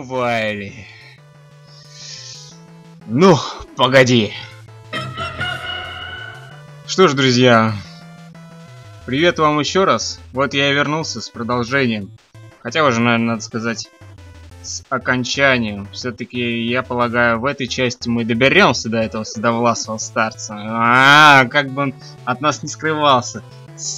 Ну, Вайли. Ну, погоди. Что ж, друзья, привет вам еще раз. Вот я и вернулся с продолжением. Хотя уже, наверное, надо сказать, с окончанием. Все-таки, я полагаю, в этой части мы доберемся до этого седовласого старца. Как бы он от нас не скрывался.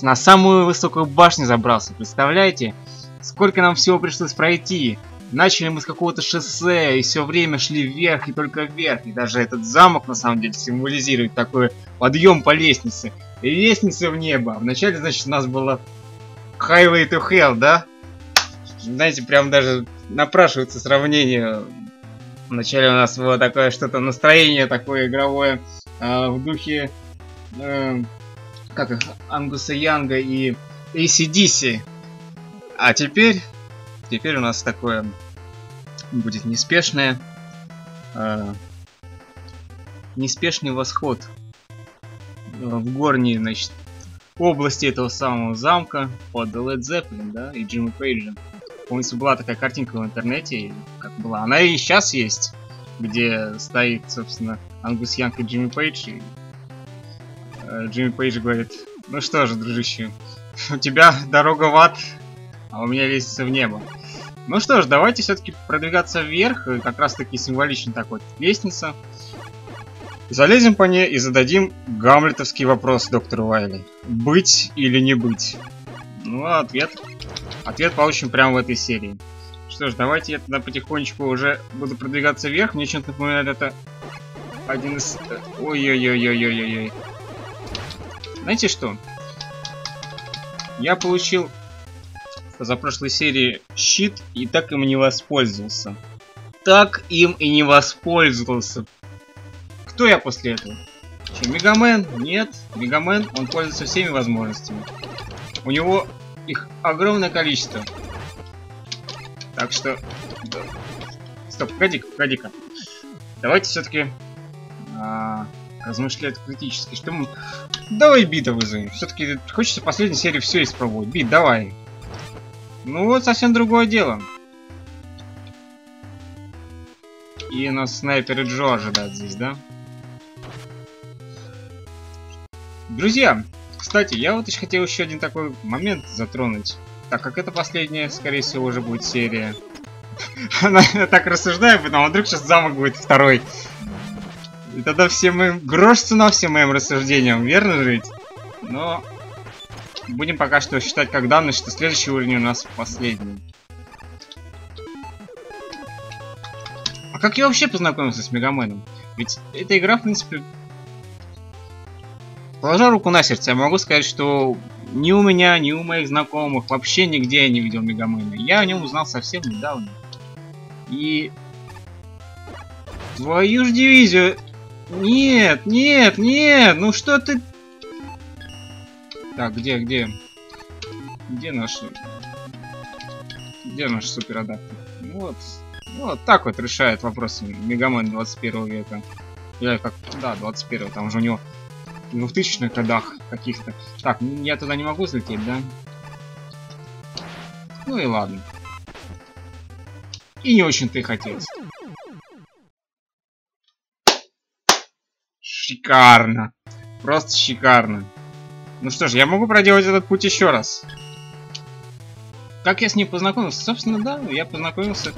На самую высокую башню забрался, представляете? Сколько нам всего пришлось пройти. Начали мы с какого-то шоссе, и все время шли вверх и только вверх. И даже этот замок, на самом деле, символизирует такой подъем по лестнице. И лестница в небо. Вначале, значит, у нас было Highway to Hell, да? Знаете, прям даже напрашивается сравнение. Вначале у нас было такое что-то, настроение такое игровое, в духе, как их, Ангуса Янга и ACDC. А теперь у нас такое будет неспешное, неспешный восход в горние, значит, области этого самого замка под Led Zeppelin, да, и Джимми Пейджем. Помните, была такая картинка в интернете, как была, она и сейчас есть, где стоит, собственно, Ангус Янг и Джимми Пейдж. И Джимми Пейдж говорит: ну что же, дружище, у тебя дорога в ад, а у меня лестница в небо. Ну что ж, давайте все-таки продвигаться вверх. Как раз таки символично так вот лестница. Залезем по ней и зададим гамлетовский вопрос доктору Вайли. Быть или не быть? Ну а ответ получим прямо в этой серии. Что ж, давайте я тогда потихонечку уже буду продвигаться вверх. Мне что-то напоминает это один из... Ой-ой-ой-ой-ой-ой-ой. Знаете что? Я получил... за прошлой серии щит, и так им не воспользовался. Кто я после этого? Что, Мегамен? Нет. Мегамен, он пользуется всеми возможностями. У него их огромное количество. Так что... Стоп, погоди-ка. Давайте все-таки... размышлять критически. Что мы... Давай бита вызовем. Все-таки хочется в последней серии все испробовать. Бит, давай. Ну вот, совсем другое дело. И нас снайперы Джо ожидают здесь, да? Друзья, кстати, я вот еще хотел один такой момент затронуть. Так как это последняя, скорее всего, уже будет серия. Я так рассуждаю, потому что вдруг сейчас замок будет второй. И тогда всем моим... грош цена всем моим рассуждениям, верно жить? Но... будем пока что считать как данность, что следующий уровень у нас последний. А как я вообще познакомился с Мегаменом? Ведь эта игра, в принципе... Положа руку на сердце, я могу сказать, что ни у меня, ни у моих знакомых вообще нигде я не видел Мегамена. Я о нем узнал совсем недавно. И... твою ж дивизию... Нет, нет, нет! Ну что ты... Так, где наш суперадаптер? Вот так вот решает вопросы Мегамен 21 века. Или как, да, 21, там же у него в 2000-х годах каких-то. Так, я туда не могу взлететь, да? Ну и ладно. И не очень-то и хотелось. Шикарно. Просто шикарно. Ну что ж, я могу проделать этот путь еще раз. Как я с ним познакомился? Собственно, да, я познакомился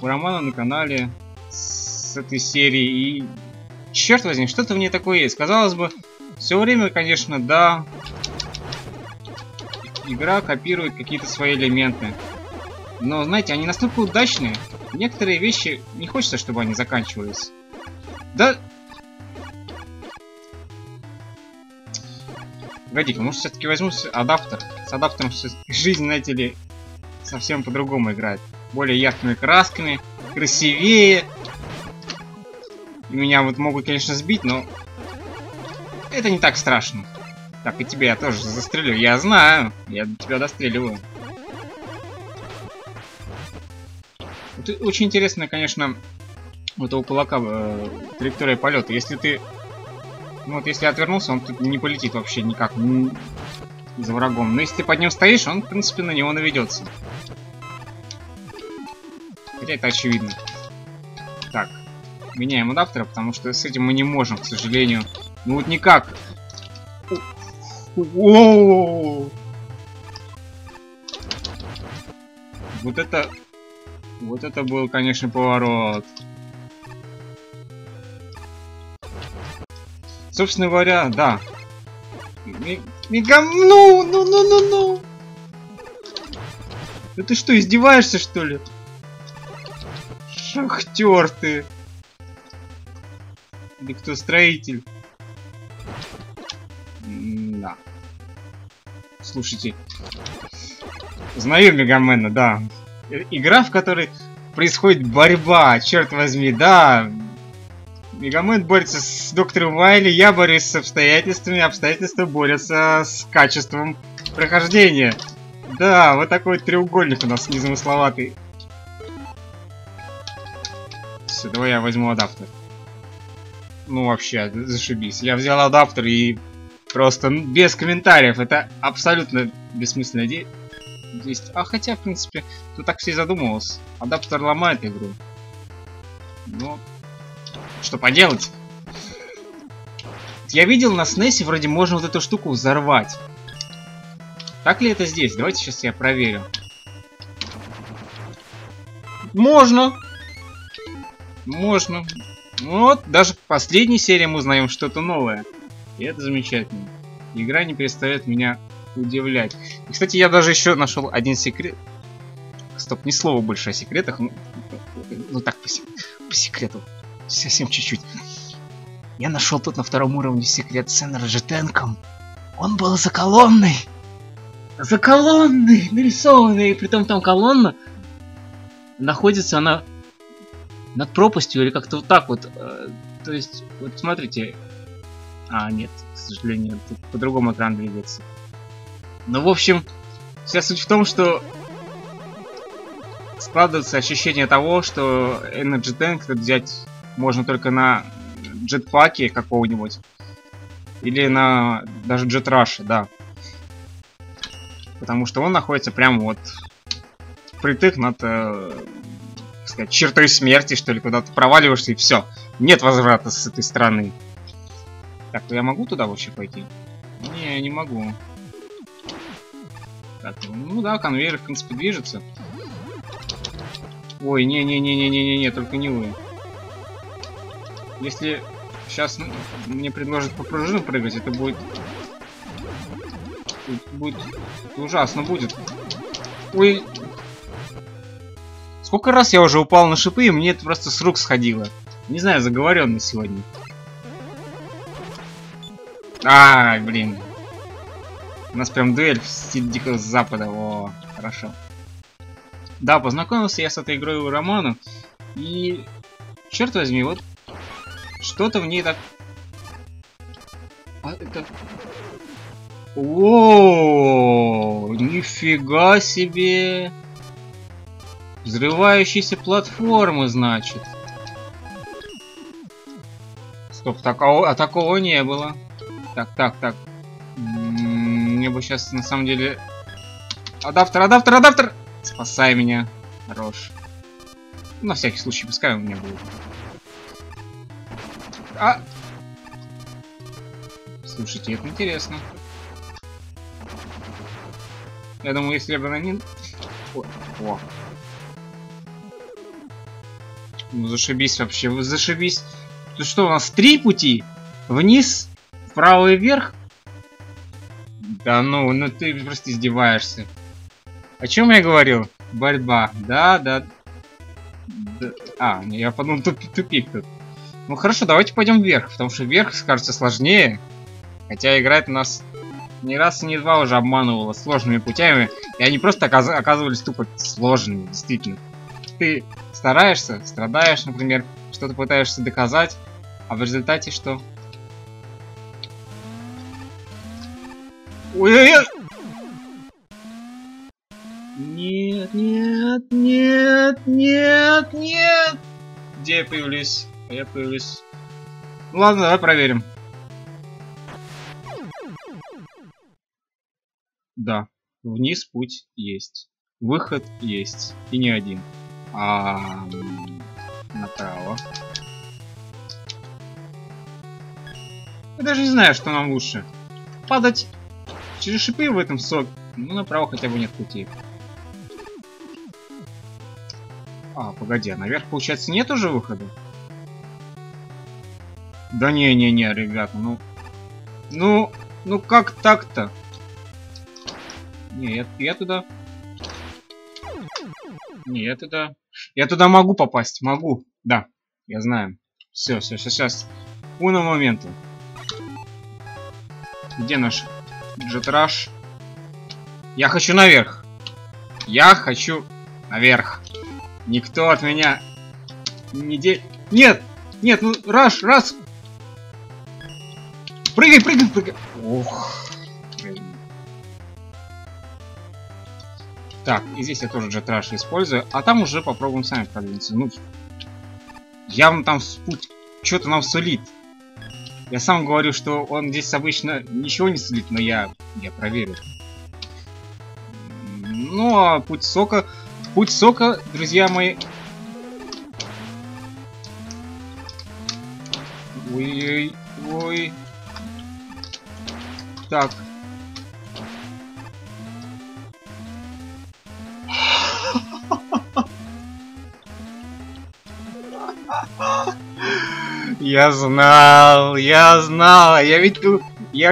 у Романа на канале с этой серией. И, черт возьми, что-то в ней такое есть. Казалось бы, все время, конечно, да, игра копирует какие-то свои элементы. Но, знаете, они настолько удачные, некоторые вещи не хочется, чтобы они заканчивались. Да... Погоди-ка, может, все-таки возьму адаптер. С адаптером жизнь, знаете ли, совсем по-другому играет. Более яркими красками, красивее. Меня вот могут, конечно, сбить, но... это не так страшно. Так, и тебя я тоже застрелю. Я знаю, я тебя достреливаю. Вот, очень интересно, конечно, у этого кулака траектория полета. Если ты... ну вот, если отвернулся, он тут не полетит вообще никак за врагом. Но если ты под ним стоишь, он, в принципе, на него наведется. Хотя это очевидно. Так, меняем адаптера, потому что с этим мы не можем, к сожалению. Ну вот никак. Вот это... Вот это был, конечно, поворот. Собственно говоря, да. Ну! Да ты что, издеваешься, что ли? Шахтер ты! Или кто, строитель? Да. Слушайте. Знаю Мегамена, да. Игра, в которой происходит борьба, черт возьми, да. Мегамен борется с доктором Уайли, я борюсь с обстоятельствами, обстоятельства борются с качеством прохождения. Да, вот такой вот треугольник у нас незамысловатый. Все, давай я возьму адаптер. Ну вообще, зашибись. Я взял адаптер и просто без комментариев. Это абсолютно бессмысленная идея. А хотя, в принципе, тут так все и задумывалось. Адаптер ломает игру. Но... Что поделать? Я видел на SNES, вроде можно вот эту штуку взорвать. Так ли это здесь? Давайте сейчас я проверю. Можно! Можно. Вот, даже в последней серии мы узнаем что-то новое. И это замечательно. Игра не перестает меня удивлять. И, кстати, я даже еще нашел один секрет. Стоп, ни слова больше о секретах. Ну так, по секрету. Совсем чуть-чуть. Я нашел тут на втором уровне секрет с энергетенком. Он был за колонной. За колонной нарисованной. И притом там колонна. Находится она над пропастью или как-то вот так вот. То есть, вот смотрите. А, нет, к сожалению, тут по-другому экран двигается. Ну, в общем, вся суть в том, что складывается ощущение того, что энергетенк взять можно только на джетпаке какого-нибудь. Или на даже джетраше, да. Потому что он находится прямо вот впритык над, так сказать, чертой смерти, что ли, куда ты проваливаешься и все. Нет возврата с этой стороны. Так, я могу туда вообще пойти? Не, не могу. Так, ну да, конвейер, в принципе, движется. Ой, не-не-не-не-не-не, только не вы. Если сейчас мне предложат по пружину прыгать, это будет... ужасно будет. Ой. Сколько раз я уже упал на шипы, и мне это просто с рук сходило. Не знаю, заговоренный сегодня. А, блин. У нас прям дуэль в стиле Дикого Запада. О, хорошо. Да, познакомился я с этой игрой у Романа. И... Черт возьми, вот... Что-то в ней так... А, это... О, нифига себе! Взрывающиеся платформы, значит. Стоп, а такого не было. Так. Мне бы сейчас, на самом деле... Адаптер! Спасай меня. Хорош. На всякий случай, пускай у меня будет. А! Слушайте, это интересно. Я думаю, если я бы на нин... О. Ну зашибись вообще, вы зашибись. Тут что, у нас три пути? Вниз, вправо и вверх? Да ну ты просто издеваешься. О чем я говорил? Борьба. Да. А, я подумал, тупик тут. Ну хорошо, давайте пойдем вверх, потому что вверх, кажется, сложнее. Хотя играет у нас не раз и не два уже обманывала сложными путями. И они просто оказывались тупо сложными, действительно. Ты стараешься, страдаешь, например, что-то пытаешься доказать, а в результате что? Ой-ой-ой! Нет! Где я появлюсь? Я появлюсь. Ну ладно, давай проверим. Да, вниз путь есть. Выход есть. И не один. направо. Я даже не знаю, что нам лучше. Падать через шипы в этом сок. Ну, направо хотя бы нет путей. А, погоди, а наверх, получается, нет уже выхода? Да не-не-не, ребята, ну... Ну как так-то? Не, я туда... Не, я туда... Я туда могу попасть, могу. Да, я знаю. Все. Уно моменту. Где наш джетраш? Я хочу наверх. Я хочу наверх. Никто от меня не де... Нет! Нет, ну раз! Прыгай! Ох. Так, и здесь я тоже джетраш использую. А там уже попробуем сами продвинуться. Ну, явно там спут... Что-то нам сулит. Я сам говорю, что он здесь обычно ничего не сулит, но я проверю. Ну, а путь сока... Путь сока, друзья мои... Ой-ой-ой... Так... Я знал, я,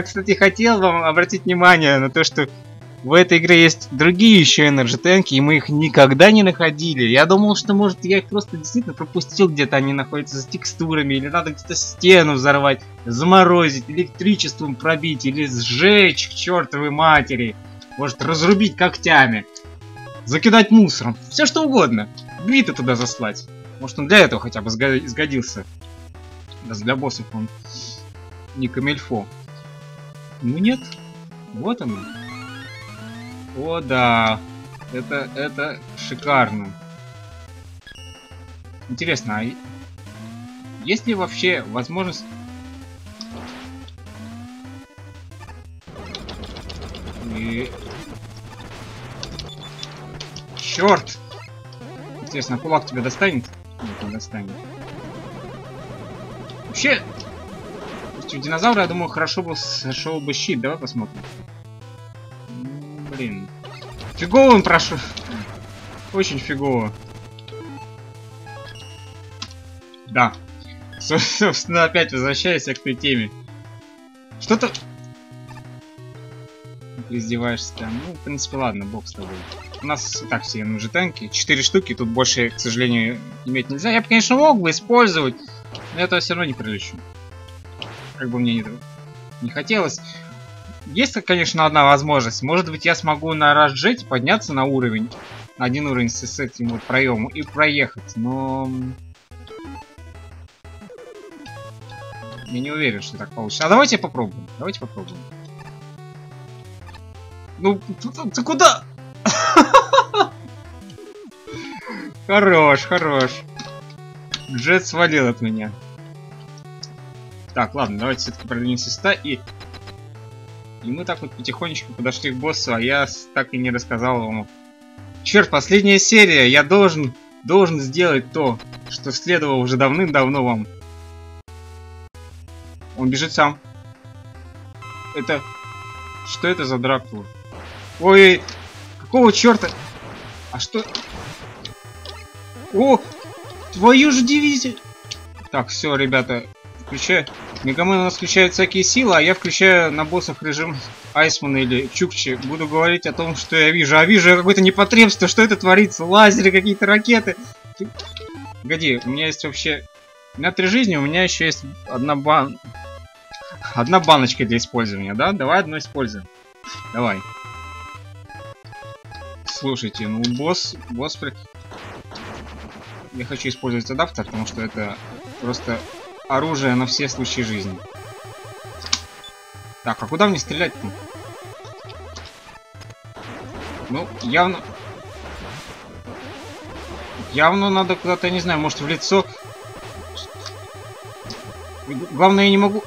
кстати, хотел вам обратить внимание на то, что в этой игре есть другие еще энерджи-тенки, и мы их никогда не находили. Я думал, что, может, я их просто действительно пропустил, где-то они находятся за текстурами, или надо где-то стену взорвать, заморозить, электричеством пробить, или сжечь к чертовой матери, может, разрубить когтями, закидать мусором, все что угодно, биты туда заслать. Может, он для этого хотя бы сгодился. Раз для боссов он не камильфо. Ну нет, вот он. О да, это шикарно. Интересно, а есть ли вообще возможность? И... Черт! Интересно, а кулак тебя достанет? Нет, не достанет. Вообще, у динозавра, я думаю, хорошо бы сошел бы щит. Давай посмотрим. Блин. Фигово он прошел. Очень фигово. Да. Собственно, опять возвращаюсь к той теме. Что-то... Ты издеваешься там. Ну, в принципе, ладно, бог с тобой. У нас и так все нужны танки. 4 штуки, тут больше, к сожалению, иметь нельзя. Я бы, конечно, мог бы использовать... Но этого все равно не прилечу. Как бы мне не хотелось. Есть, конечно, одна возможность. Может быть, я смогу на разжете подняться на уровень. На один уровень с этим вот проемом и проехать. Но... Я не уверен, что так получится. А давайте попробуем. Ну, ты куда? Хорош. Джет свалил от меня. Так, ладно, давайте все-таки продвинемся 100 и... И мы так вот потихонечку подошли к боссу, а я так и не рассказал ему. Черт, последняя серия! Я должен сделать то, что следовало уже давным-давно вам. Он бежит сам. Это... Что это за Дракула? Ой, какого черта? А что... О! Твою же дивизию! Так, все, ребята, включаю. Мегамен у нас включает всякие силы, а я включаю на боссов режим Айсмана или Чукчи. Буду говорить о том, что я вижу. А вижу я какое-то непотребство, что это творится? Лазеры, какие-то ракеты. Погоди, у меня есть вообще... У меня 3 жизни, у меня еще есть одна баночка для использования, да? Давай одну используем. Давай. Слушайте, ну босс... Я хочу использовать адаптер, потому что это просто оружие на все случаи жизни. Так, а куда мне стрелять-то? Ну, явно... Явно надо куда-то, я не знаю, может в лицо... Главное, я не могу...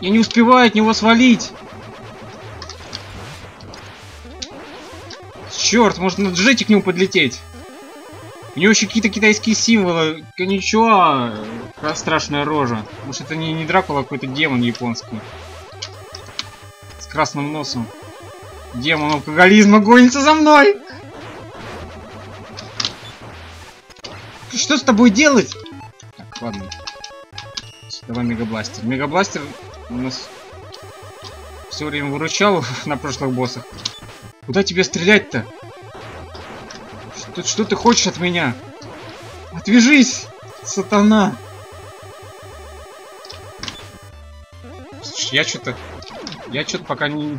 Я не успеваю от него свалить! Черт, можно на джете к нему подлететь! У него еще какие-то китайские символы. Ничего, страшная рожа. Может, это не Дракула, а какой-то демон японский. С красным носом. Демон алкоголизма гонится за мной! Что с тобой делать? Так, ладно. Давай мегабластер. Мегабластер у нас все время выручал на прошлых боссах. Куда тебе стрелять-то? Что ты хочешь от меня? Отвяжись, сатана! Слушай, я что-то пока не...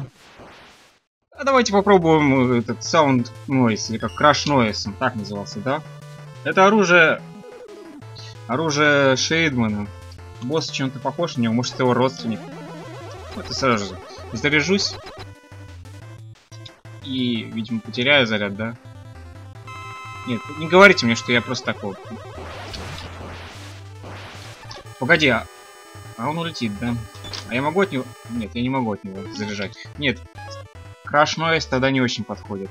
А давайте попробуем этот Sound Noise, или как Crash Noise, он так назывался, да? Это оружие Шейдмана. Босс чем-то похож на него, может, это его родственник. Вот и сразу же заряжусь. И, видимо, потеряю заряд, да? Нет, не говорите мне, что я просто так вот. Погоди, а он улетит, да? А я могу от него... Нет, я не могу от него заряжать. Нет, Crash Noise тогда не очень подходит.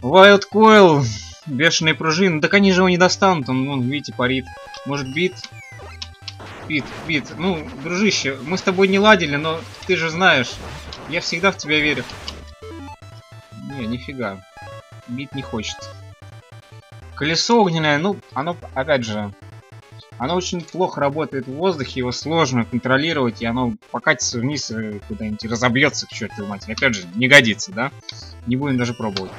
Wild Coil, бешеные пружины. Так они же его не достанут, он видите, парит. Может, бит? Бит. Ну, дружище, мы с тобой не ладили, но ты же знаешь. Я всегда в тебя верю. Не, нифига. Бит не хочет. Колесо огненное, ну, оно, опять же, оно очень плохо работает в воздухе, его сложно контролировать, и оно покатится вниз и куда-нибудь разобьется, к чертовой матери. Опять же, не годится, да? Не будем даже пробовать.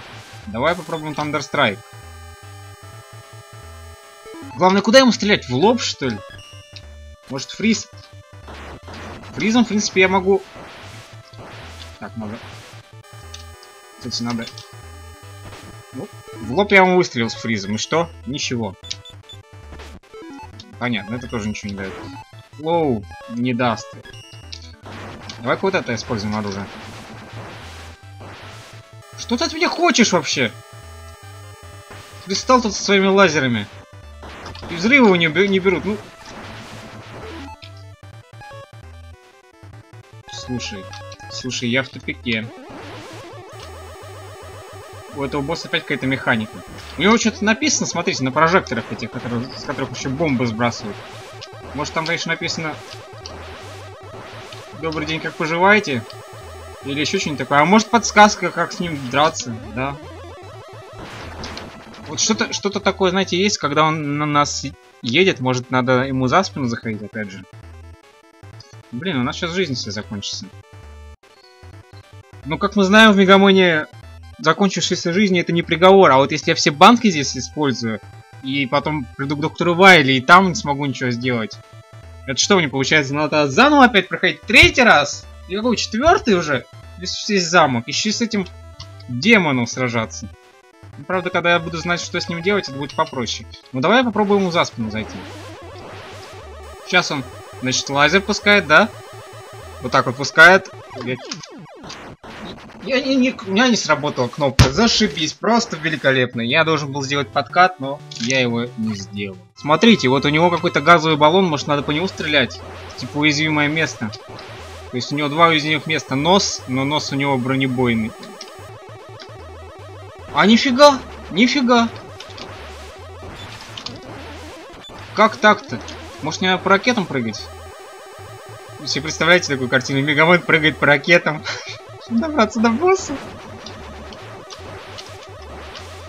Давай попробуем Thunderstrike. Главное, куда ему стрелять? В лоб, что ли? Может, фриз? Фризом, в принципе, я могу... Так, надо... Кстати, надо... В лоб я ему выстрелил с фризом, и что? Ничего. Понятно, это тоже ничего не дает. Лоу не даст. Давай вот это используем оружие. Что ты от меня хочешь вообще? Пристал тут со своими лазерами. И взрывы его не берут, ну... Слушай, я в тупике. У этого босса опять какая-то механика. У него что-то написано, смотрите, на прожекторах этих, с которых еще бомбы сбрасывают. Может, там, конечно, написано «Добрый день, как поживаете?» Или еще что-нибудь такое. А может, подсказка, как с ним драться, да? Вот что-то такое, знаете, есть, когда он на нас едет, может, надо ему за спину заходить, опять же. Блин, у нас сейчас жизнь вся закончится. Ну, как мы знаем, в Мегамоне... Закончившаяся жизнь — это не приговор, а вот если я все банки здесь использую, и потом приду к доктору Вайли, и там не смогу ничего сделать. Это что мне получается? Надо заново опять проходить третий раз? И какой, четвертый уже? Здесь замок. Еще с этим демоном сражаться. Правда, когда я буду знать, что с ним делать, это будет попроще. Ну давай попробуем ему за спину зайти. Сейчас он, значит, лазер пускает, да? Вот так вот пускает. У меня не сработала кнопка. Зашибись, просто великолепно. Я должен был сделать подкат, но я его не сделал. Смотрите, вот у него какой-то газовый баллон. Может, надо по нему стрелять? Типа уязвимое место. То есть у него два уязвимых места. Нос, но нос у него бронебойный. А нифига, нифига. Как так-то? Может, мне надо по ракетам прыгать? Вы себе представляете такую картину? Мегамон прыгает по ракетам. Добраться до босса.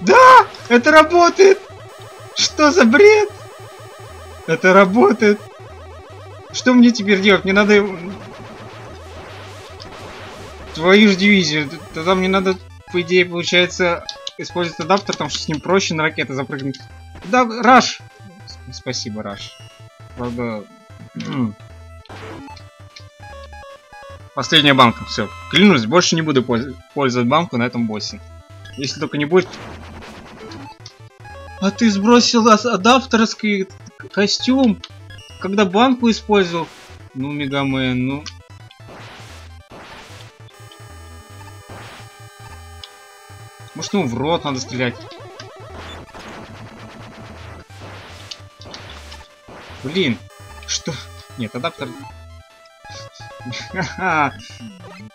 Да! Это работает! Что за бред? Это работает! Что мне теперь делать? Мне надо... Твою же дивизию. Тогда мне надо, по идее, получается, использовать адаптер, потому что с ним проще на ракеты запрыгнуть. Да, Раш! Спасибо, Раш. Правда... Последняя банка, все. Клянусь, больше не буду пользовать банку на этом боссе. Если только не будет... А ты сбросил адаптерский костюм, когда банку использовал? Ну, Мегамен, ну... Может, ему в рот надо стрелять? Блин, что? Нет, адаптер...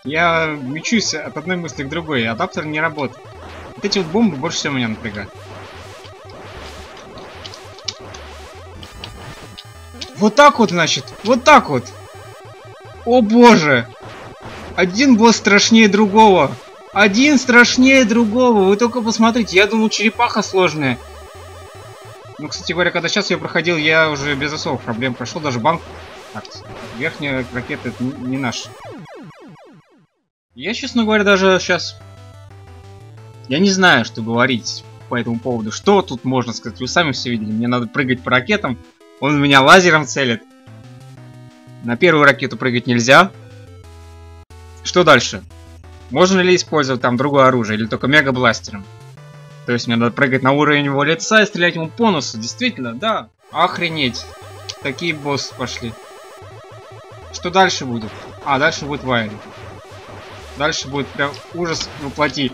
Я мечусь от одной мысли к другой. Адаптер не работает. Вот эти вот бомбы больше всего меня напрягают. Вот так вот, значит. Вот так вот. О боже. Один босс страшнее другого. Один страшнее другого. Вы только посмотрите. Я думал, черепаха сложная. Ну, кстати говоря, когда сейчас я проходил, я уже без особых проблем прошел. Даже банк. Так, верхняя ракета это не наш. Я, честно говоря, даже сейчас... Я не знаю, что говорить по этому поводу. Что тут можно сказать? Вы сами все видели. Мне надо прыгать по ракетам. Он меня лазером целит. На первую ракету прыгать нельзя. Что дальше? Можно ли использовать там другое оружие? Или только мегабластером? То есть мне надо прыгать на уровень его лица и стрелять ему по носу. Действительно, да. Охренеть. Такие боссы пошли. Что дальше будет? А, дальше будет Вайли. Дальше будет прям ужас воплоти.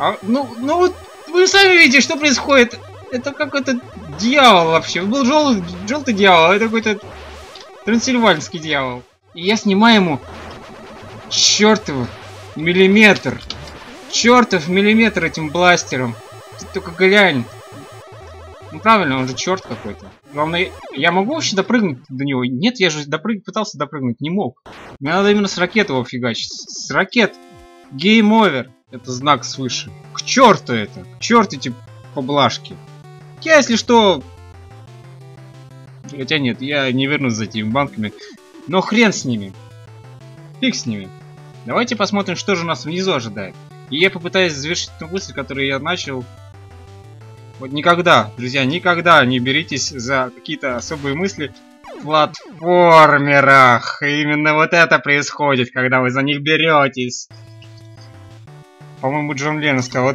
А, ну вот вы сами видите, что происходит. Это какой-то дьявол вообще. Был желтый дьявол, а это какой-то трансильванский дьявол. И я снимаю ему чертов миллиметр. Чертов миллиметр этим бластером. Ты только глянь. Ну правильно, он же черт какой-то. Главное, я могу вообще допрыгнуть до него? Нет, я же пытался допрыгнуть, не мог. Мне надо именно с ракет его фигачить. С ракет. Гейм-овер. Это знак свыше. К черту это. К черту эти поблажки. Я, если что... Хотя нет, я не вернусь за этими банками. Но хрен с ними. Фиг с ними. Давайте посмотрим, что же нас внизу ожидает. И я попытаюсь завершить ту мысль, которую я начал. Вот никогда, друзья, никогда не беритесь за какие-то особые мысли в платформерах. И именно вот это происходит, когда вы за них беретесь. По-моему, Джон Леннон сказал,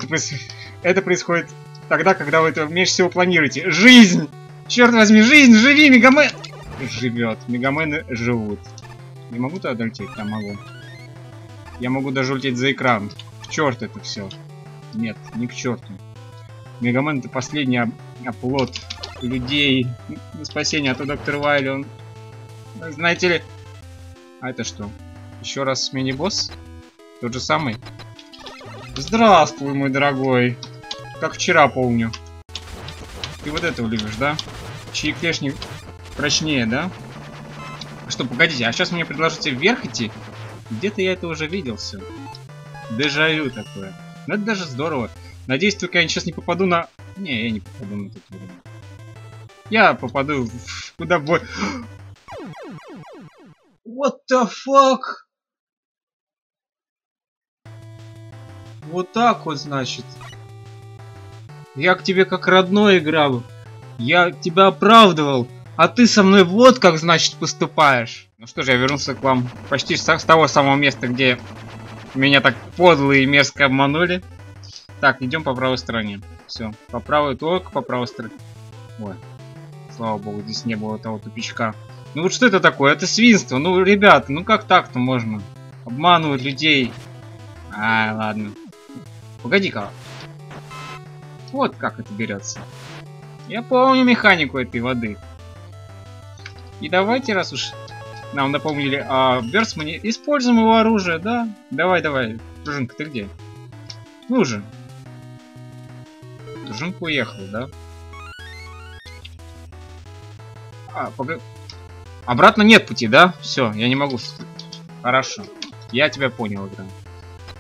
это происходит тогда, когда вы это меньше всего планируете. Жизнь! Черт возьми, жизнь! Живи, Мегамен! Живет. Мегамены живут. Не могу туда долететь? Там могу. Я могу даже улететь за экран. К черту это все. Нет, не к черту. Мегамен это последний оплот людей на спасение, а то доктор Вайли, он... Знаете ли... А это что? Еще раз мини-босс? Тот же самый? Здравствуй, мой дорогой. Как вчера помню. Ты вот этого любишь, да? Чьи клешни прочнее, да? Что, погодите, а сейчас мне предложите вверх идти? Где-то я это уже видел все. Дежавю такое. Ну это даже здорово. Надеюсь, только я сейчас не попаду на... Не, я не попаду на этот уровень. Я попаду в... куда бой... What the fuck? Вот так вот, значит. Я к тебе как родной играл. Я тебя оправдывал. А ты со мной вот как, значит, поступаешь. Ну что же, я вернулся к вам почти с того самого места, где меня так подло и мерзко обманули. Так, идем по правой стороне. Все, по правой, только по правой стороне. Ой, слава богу, здесь не было того тупичка. Ну вот что это такое? Это свинство. Ну, ребята, ну как так-то можно? Обманывать людей. А, ладно. Погоди-ка. Вот как это берется. Я помню механику этой воды. И давайте, раз уж нам напомнили о Берсмане, используем его оружие, да? Давай, давай. Пружинка, ты где? Ну же. Жунку уехал, да? А, погоди. Обратно нет пути, да? Все, я не могу. Хорошо. Я тебя понял, игра.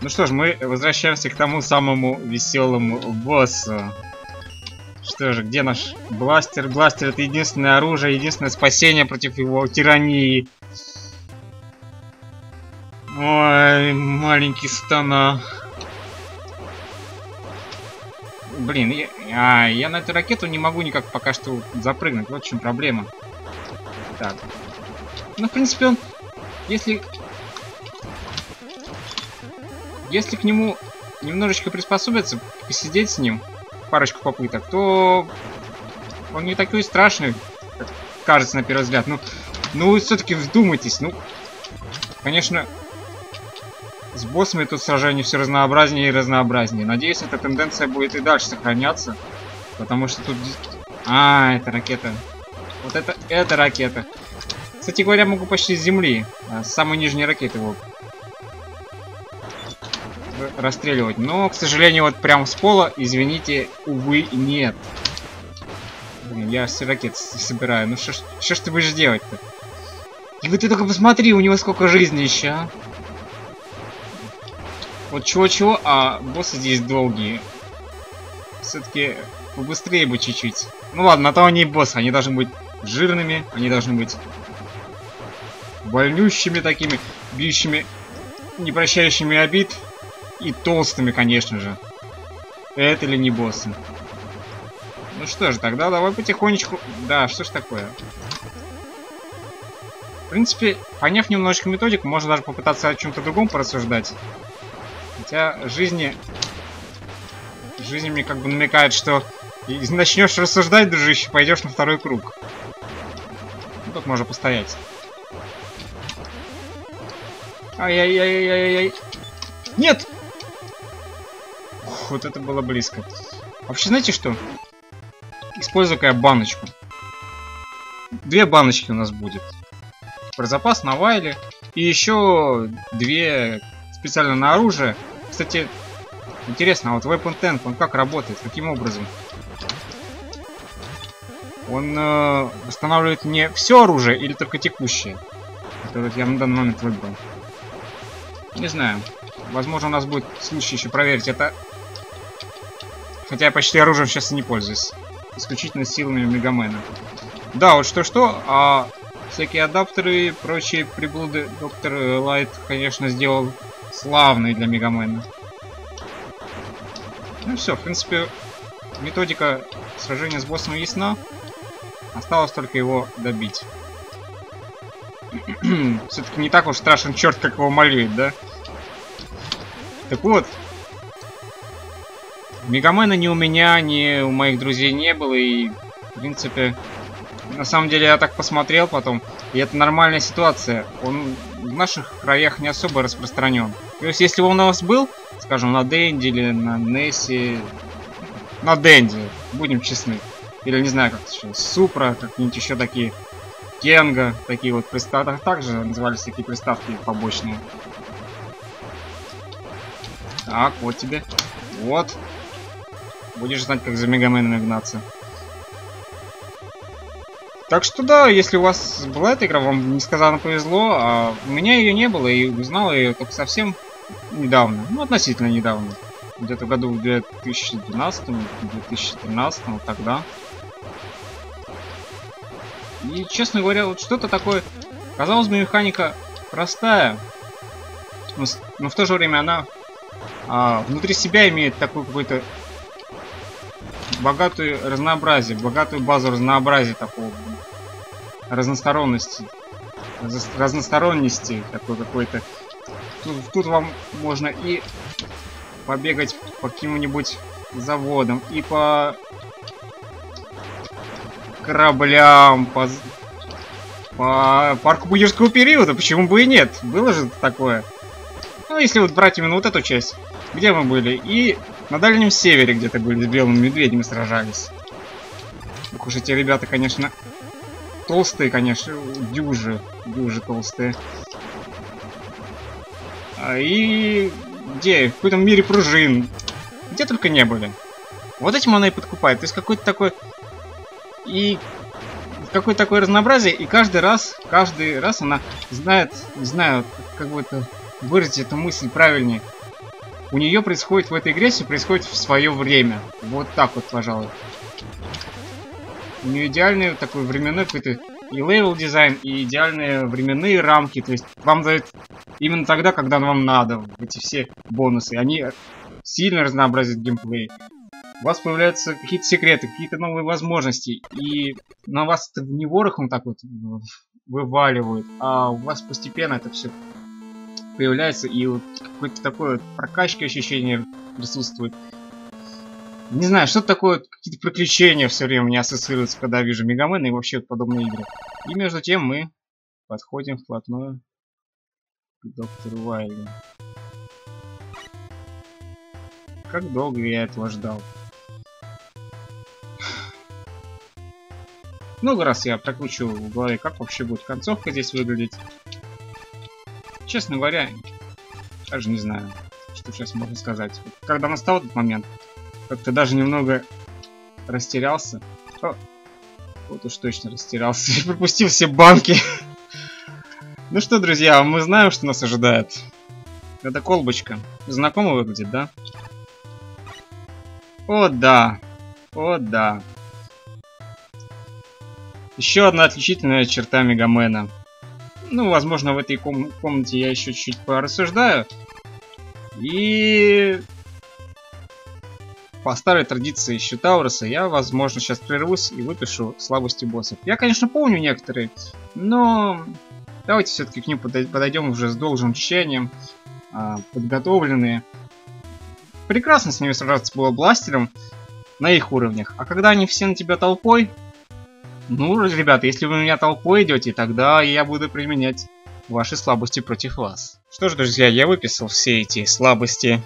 Ну что ж, мы возвращаемся к тому самому веселому боссу. Что же, где наш бластер? Бластер это единственное оружие, единственное спасение против его тирании. Ой, маленький стана. Блин, я на эту ракету не могу никак пока что запрыгнуть. Вот в чем проблема. Так. Ну, в принципе, он... Если к нему немножечко приспособиться, посидеть с ним, парочку попыток, то... Он не такой страшный, как кажется на первый взгляд. Ну все-таки вдумайтесь. Ну, конечно... С боссами тут сражение все разнообразнее и разнообразнее. Надеюсь, эта тенденция будет и дальше сохраняться. Потому что тут... А, это ракета. Вот это ракета. Кстати говоря, могу почти с земли. С самой нижней ракеты его расстреливать. Но, к сожалению, вот прям с пола, извините, увы, нет. Блин, я все ракеты собираю. Ну что ж ты будешь делать-то? И вот ты только посмотри, у него сколько жизни еще, а? Вот чего-чего, а боссы здесь долгие. Все-таки побыстрее бы чуть-чуть. Ну ладно, а то они и боссы, они должны быть жирными, они должны быть больнющими такими, бьющими, не прощающими обид и толстыми, конечно же. Это ли не боссы? Ну что ж, тогда давай потихонечку... Да, что ж такое? В принципе, поняв немножечко методику, можно даже попытаться о чем-то другом порассуждать. Хотя жизнь мне как бы намекает, что начнешь рассуждать, дружище, пойдешь на второй круг. Ну, тут можно постоять. Ай-яй-яй-яй-яй-яй. Нет! Ух, вот это было близко. Вообще, знаете что? Использую-ка я баночку. 2 баночки у нас будет. Про запас на вайле. И еще 2 специально на оружие. Кстати, интересно, а вот Weapon Tank, он как работает? Каким образом? Он восстанавливает мне все оружие или только текущее? Которое я на данный момент выбрал. Не знаю. Возможно, у нас будет случай еще проверить это. Хотя я почти оружием сейчас и не пользуюсь. Исключительно силами Мегамена. Да, вот что-что, а всякие адаптеры и прочие приблуды доктор Лайт, конечно, сделал славный для Мегамена. Ну все, в принципе, методика сражения с боссом ясна. Осталось только его добить. Все-таки не так уж страшен черт, как его молит, да? Так вот. Мегамена ни у меня, ни у моих друзей не было, и, в принципе, на самом деле я так посмотрел потом, и это нормальная ситуация. Он в наших краях не особо распространен. То есть, если бы он у нас был, скажем, на Денди или на Несси... На Денди, будем честны. Или, не знаю, как еще, Супра, как-нибудь еще такие... Кенга, такие вот приставки. Также назывались такие приставки побочные. Так, вот тебе. Вот. Будешь знать, как за Мегаменом гнаться. Так что да, если у вас была эта игра, вам несказанно повезло, а у меня ее не было, и узнал ее только совсем недавно. Ну, относительно недавно. Где-то в году в 2012-2013, вот тогда. И, честно говоря, вот что-то такое... Казалось бы, механика простая, но в то же время она внутри себя имеет такую какую-то... богатую разнообразие, богатую базу разнообразия такого, разносторонности такой какой-то. Тут вам можно и побегать по каким-нибудь заводам, и по кораблям, по парку Буйерского периода, почему бы и нет, было же такое. Ну, если вот брать именно вот эту часть, где мы были, и... На Дальнем Севере где-то были, с белым медведем сражались. Так уж эти ребята, конечно, толстые, конечно, дюжи толстые. И где? В каком-то мире пружин. Где только не были. Вот этим она и подкупает. То есть какой-то такой... И... Какое-то такое разнообразие, и каждый раз она знает, не знаю, как бы это выразить эту мысль правильнее. У нее происходит в этой игре, все происходит в свое время. Вот так вот, пожалуй. У нее идеальный такой временной какой-то и левел дизайн, и идеальные временные рамки. То есть вам дают именно тогда, когда вам надо. Эти все бонусы. Они сильно разнообразят геймплей. У вас появляются какие-то секреты, какие-то новые возможности. И на вас это не ворохом так вот вываливают, а у вас постепенно это все появляется, и вот какое-то такое вот прокачки ощущение присутствует. Не знаю, что такое, какие-то приключения все время мне ассоциируются, когда вижу Мегамена и вообще подобные игры. И между тем мы подходим вплотную к доктору Вайлю. Как долго я этого ждал. Много раз я прокручивал в голове, как вообще будет концовка здесь выглядеть. Честно говоря, даже не знаю, что сейчас можно сказать. Когда настал этот момент, как-то даже немного растерялся. Вот уж точно растерялся и пропустил все банки. Ну что, друзья, мы знаем, что нас ожидает. Это колбочка. Знакомо выглядит, да? О, да. О, да. Еще одна отличительная черта Мегамена. Ну, возможно, в этой комнате я еще чуть-чуть порассуждаю. И по старой традиции еще Тауруса я, возможно, сейчас прервусь и выпишу слабости боссов. Я, конечно, помню некоторые, но давайте все-таки к ним подойдем уже с должным тщанием, подготовленные. Прекрасно с ними сражаться было бластером на их уровнях. А когда они все на тебя толпой... Ну, ребята, если вы на меня толпой идете, тогда я буду применять ваши слабости против вас. Что ж, друзья, я выписал все эти слабости.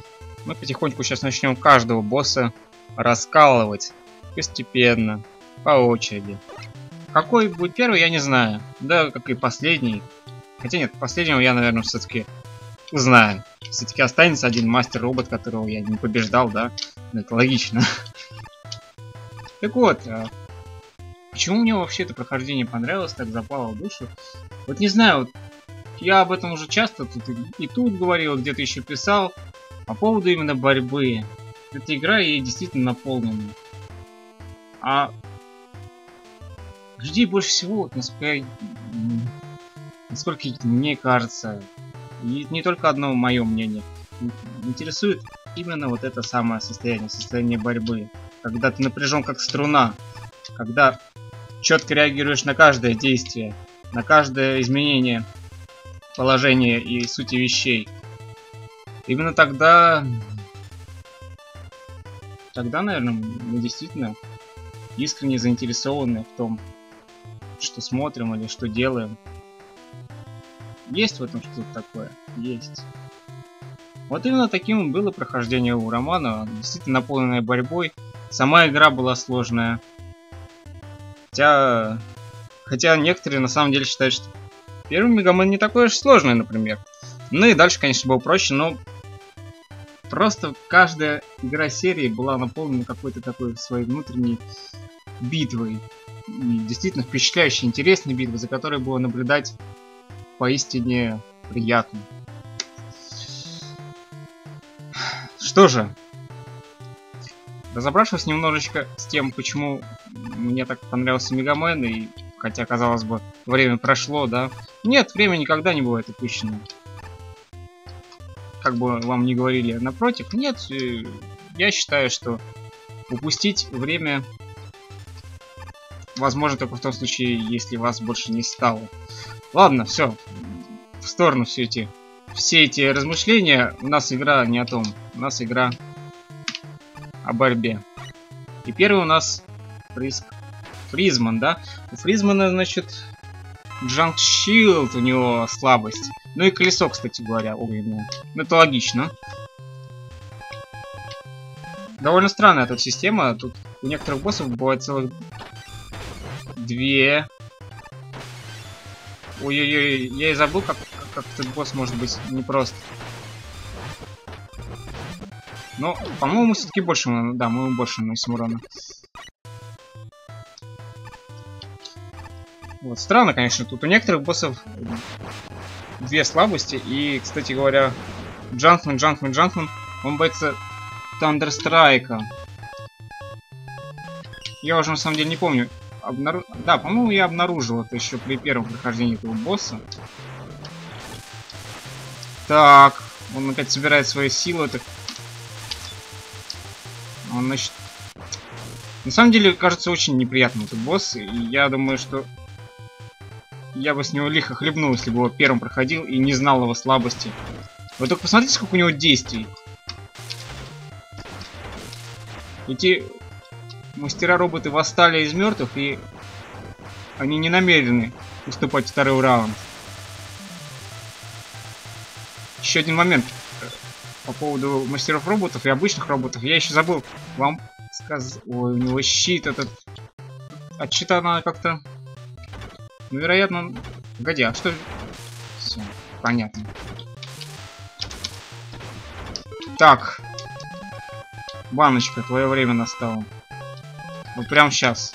Мы потихоньку сейчас начнем каждого босса раскалывать. Постепенно, по очереди. Какой будет первый, я не знаю. Да, как и последний. Хотя нет, последнего я, наверное, все-таки знаю. Все-таки останется один мастер-робот, которого я не побеждал, да? Это логично. Так вот... Почему мне вообще это прохождение понравилось, так запало в душу? Вот не знаю, вот я об этом уже часто тут говорил, где-то еще писал, по поводу именно борьбы. Эта игра ей действительно наполнена. А людей больше всего, вот, насколько мне кажется, и не только одно мое мнение, интересует именно вот это самое состояние борьбы. Когда ты напряжен как струна, когда четко реагируешь на каждое действие, на каждое изменение положения и сути вещей. Именно тогда, наверное, мы действительно искренне заинтересованы в том, что смотрим или что делаем. Есть в этом что-то такое? Есть. Вот именно таким было прохождение у Романа, действительно наполненное борьбой. Сама игра была сложная. Хотя некоторые на самом деле считают, что первый Мегамен не такой уж сложный, например. Ну и дальше, конечно, было проще, но просто каждая игра серии была наполнена какой-то такой своей внутренней битвой. И действительно впечатляющей, интересной битвой, за которой было наблюдать поистине приятно. Что же, разобравшись немножечко с тем, почему мне так понравился Мегамен, и хотя, казалось бы, время прошло, да? Нет, время никогда не бывает упущено. Как бы вам ни говорили, напротив, нет, я считаю, что упустить время возможно только в том случае, если вас больше не стало. Ладно, все, в сторону все эти размышления, у нас игра не о том, у нас игра о борьбе. И первый у нас Фризман, да? У Фризмана, значит, Джанк Шилд, у него слабость. Ну и колесо, кстати говоря, огненное. Это логично. Довольно странная эта система. Тут у некоторых боссов бывает целых две. Ой-ой-ой, я и забыл, как этот босс может быть непрост. Но, по-моему, все-таки больше, да, мы больше наносим урона. Вот, странно, конечно, тут у некоторых боссов две слабости. И, кстати говоря, Джанкман, он боится Тандерстрайка. Я уже, на самом деле, не помню. Да, по-моему, я обнаружил это еще при первом прохождении этого босса. Так, он опять собирает свои силы, это... Он, значит... На самом деле, кажется, очень неприятным этот босс. И я думаю, что я бы с него лихо хлебнул, если бы его первым проходил и не знал его слабости. Вы только посмотрите, сколько у него действий. Эти мастера-роботы восстали из мертвых, и они не намерены уступать второй раунд. Еще один момент. По поводу мастеров-роботов и обычных роботов. Я еще забыл вам сказать... Ой, у него щит этот... От щита надо как-то... Ну, вероятно... Погоди, а что... Все, понятно. Так. Баночка, твое время настало. Вот прям сейчас.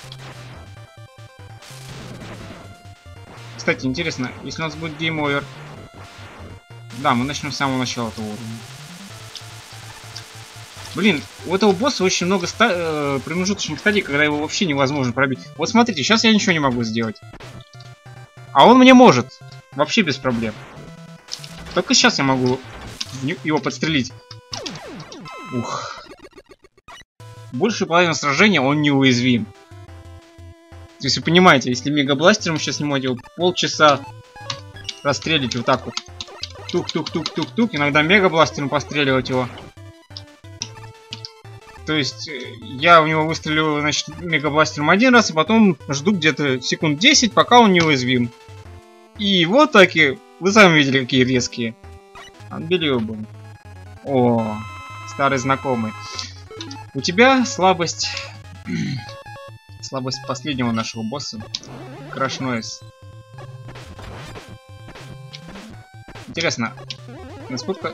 кстати, интересно, если у нас будет гейм-овер. Да, мы начнем с самого начала этого уровня. Блин, у этого босса очень много промежуточных стадий, когда его вообще невозможно пробить. Вот смотрите, сейчас я ничего не могу сделать. А он мне может. Вообще без проблем. Только сейчас я могу его подстрелить. Ух. Большую половину сражения он неуязвим. То есть вы понимаете, если мегабластером сейчас не можете его полчаса расстрелить вот так вот. Тук-тук-тук-тук-тук. Иногда мегабластером постреливать его. То есть я у него выстрелю, значит, мегабластером один раз, и потом жду где-то секунд 10, пока он неуязвим. И вот такие. Вы сами видели, какие резкие. Unbelievable. О, старый знакомый. У тебя слабость... слабость последнего нашего босса. Crash Noise. Интересно, насколько...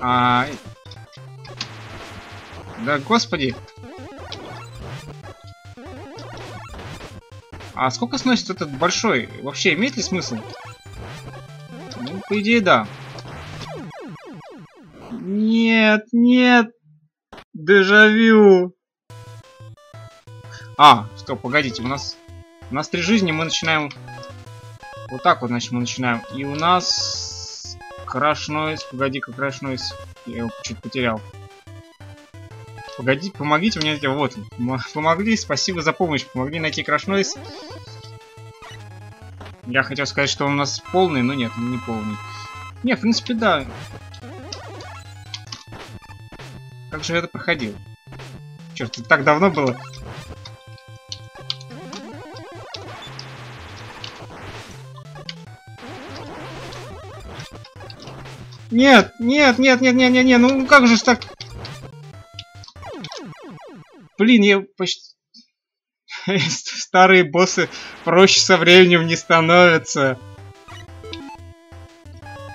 Да господи! А сколько сносит этот большой? Вообще имеет ли смысл? Ну, по идее, да. Нет, нет! Дежавю! А, стоп, погодите, у нас 3 жизни, мы начинаем... Вот так вот, значит, мы начинаем. И у нас... Crash Noise, погоди-ка, Crash Noise. Я его чуть потерял. Погоди, помогите мне, вот, помогли, спасибо за помощь, помогли найти Crash Noise. Я хотел сказать, что он у нас полный, но нет, не полный. Не, в принципе, да. Как же я это проходил? Черт, это так давно было. Нет, нет, нет, нет, нет, нет, нет, ну как же ж так... Блин, я почти... Старые боссы проще со временем не становятся.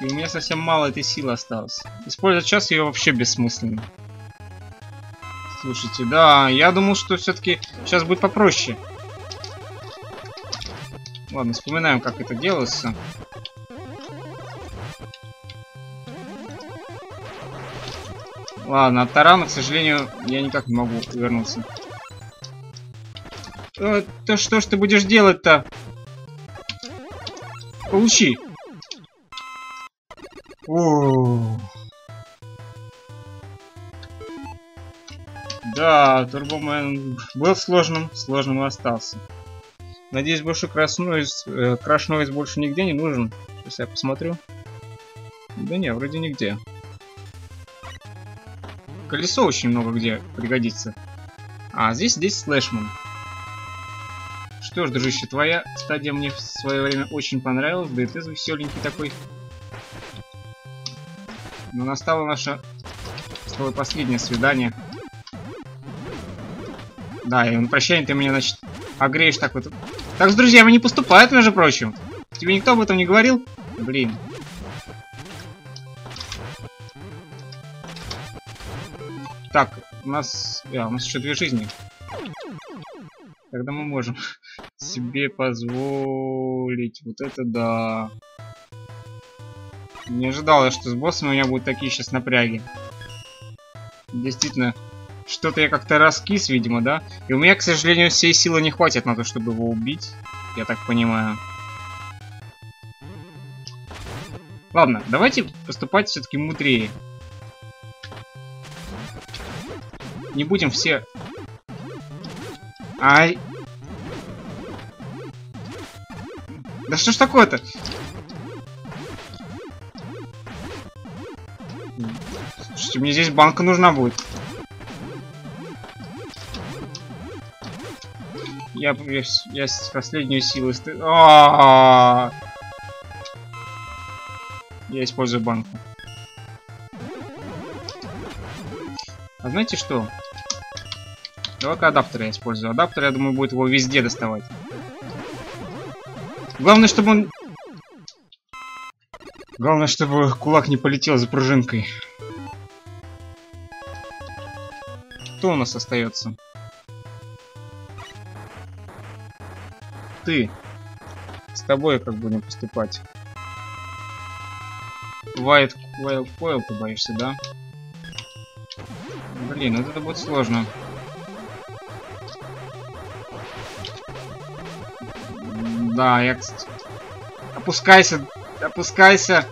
И у меня совсем мало этой силы осталось. Использовать сейчас ее вообще бессмысленно. Слушайте, да, я думал, что все-таки сейчас будет попроще. Ладно, вспоминаем, как это делается. Ладно, от тарана, к сожалению, я никак не могу вернуться. То что ж ты будешь делать-то? Получи. О-о-о. Да, Турбомен был сложным и остался. Надеюсь, больше Crash Noise больше нигде не нужен. Сейчас я посмотрю. Да не, вроде нигде. Колесо очень много где пригодится. А здесь слэшман. Что ж, дружище, твоя стадия мне в свое время очень понравилась. Да и ты веселенький такой. Но настало наше с тобой последнее свидание. Да, и на прощание ты меня, значит, огреешь так вот. Так с друзьями не поступает, между прочим. Тебе никто об этом не говорил? Блин. Так, у нас еще 2 жизни. Тогда мы можем себе позволить. Вот это да. Не ожидал я, что с боссами у меня будут такие сейчас напряги. Действительно, что-то я как-то раскис, видимо, да? И у меня, к сожалению, всей силы не хватит на то, чтобы его убить. Я так понимаю. Ладно, давайте поступать все-таки мудрее. Не будем все... Ай! Да что ж такое-то? Слушайте, мне здесь банка нужна будет. Я с последней силой... Я использую банку. А знаете что? Давай-ка адаптер я использую. Адаптер, я думаю, будет его везде доставать. Главное, чтобы кулак не полетел за пружинкой. Кто у нас остается? ты. С тобой как будем поступать? Вайлдфойл ты боишься, да? Блин, вот это будет сложно. Да, я, кстати... Опускайся! Опускайся!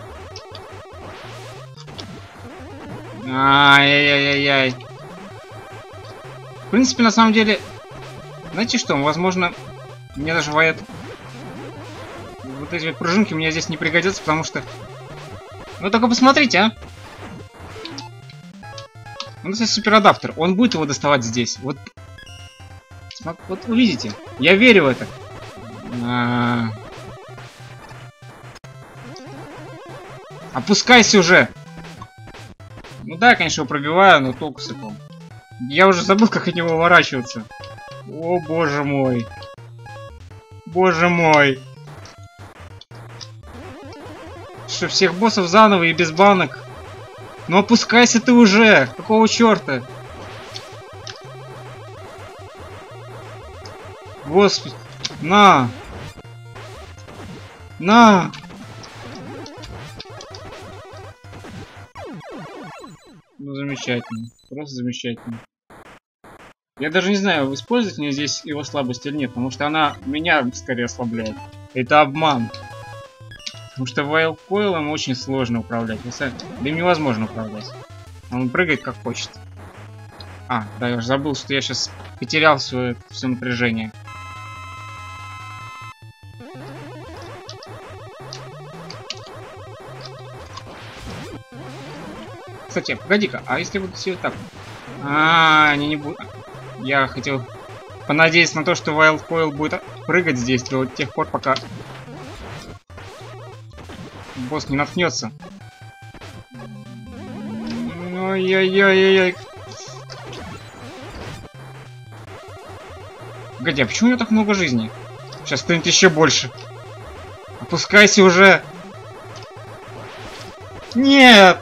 Ай-яй-яй-яй-яй. В принципе, на самом деле... Знаете что, возможно... Мне даже вайт... Вот эти пружинки мне здесь не пригодятся, потому что... Ну только посмотрите, а! У нас есть суперадаптер. Он будет его доставать здесь. Вот... Вот увидите. Я верю в это. Опускайся уже! Ну да, я, конечно, его пробиваю, но толку с этого. Я уже забыл, как от него выворачиваться. О, боже мой. Боже мой. Что, всех боссов заново и без банок? Ну опускайся ты уже! Какого черта? Господи. На! На! Ну, замечательно. Просто замечательно. Я даже не знаю, использовать мне здесь его слабость или нет, потому что она меня скорее ослабляет. Это обман. Потому что вайлдкоилом очень сложно управлять. Да им невозможно управлять. Он прыгает как хочет. А, да, я уже забыл, что я сейчас потерял все напряжение. Кстати, погоди-ка, а если буду все вот так? Они не будут. Я хотел понадеяться на то, что вайлдкоил будет прыгать здесь до тех пор, пока босс не наткнется. Ой-ой-ой-ой-ой. Погоди, а почему у него так много жизни? Сейчас станет еще больше. Опускайся уже. Нет!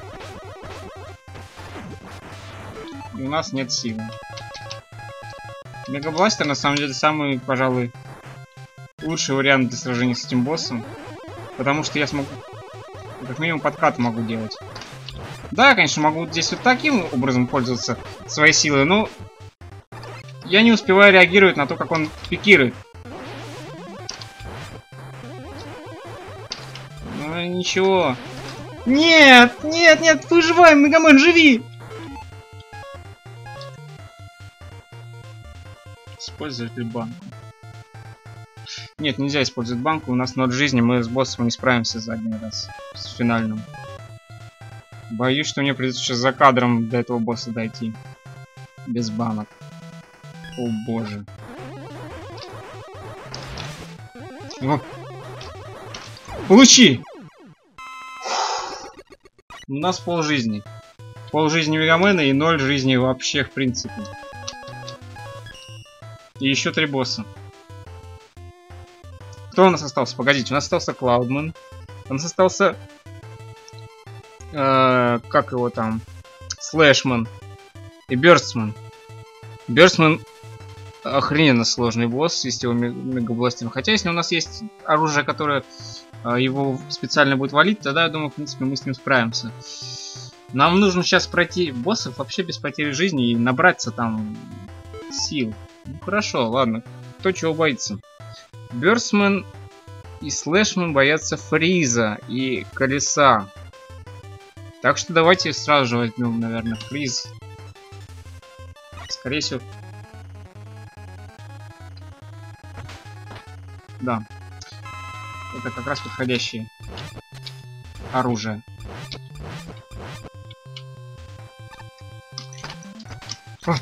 У нас нет силы. Мегабластер на самом деле самый, пожалуй, лучший вариант для сражения с этим боссом. Потому что я смогу, как минимум, подкат могу делать. Да, конечно, могу здесь вот таким образом пользоваться своей силой, но я не успеваю реагировать на то, как он пикирует. Ну ничего. Нет, нет, нет, выживай, Мегамен, живи! Использовать ли банку? Нет, нельзя использовать банку. У нас ноль жизни, мы с боссом не справимся за один раз. С финальным. Боюсь, что мне придется сейчас за кадром до этого босса дойти. Без банок. О боже. О! Получи! У нас пол жизни. Пол жизни Мегамена и ноль жизни вообще в принципе. И еще три босса. Кто у нас остался? Погодите, у нас остался Клаудман. У нас остался... как его там? Слэшман. И Бёрстман. Бёрстман охрененно сложный босс, если его мегабластером. Хотя, если у нас есть оружие, которое его специально будет валить, тогда, я думаю, в принципе, мы с ним справимся. Нам нужно сейчас пройти боссов вообще без потери жизни и набраться там сил. Ну хорошо, ладно. Кто чего боится? Бёрстман и Слэшман боятся Фриза и Колеса. Так что давайте сразу же возьмем, наверное, Фриз. Скорее всего... Да. Это как раз подходящее оружие. О!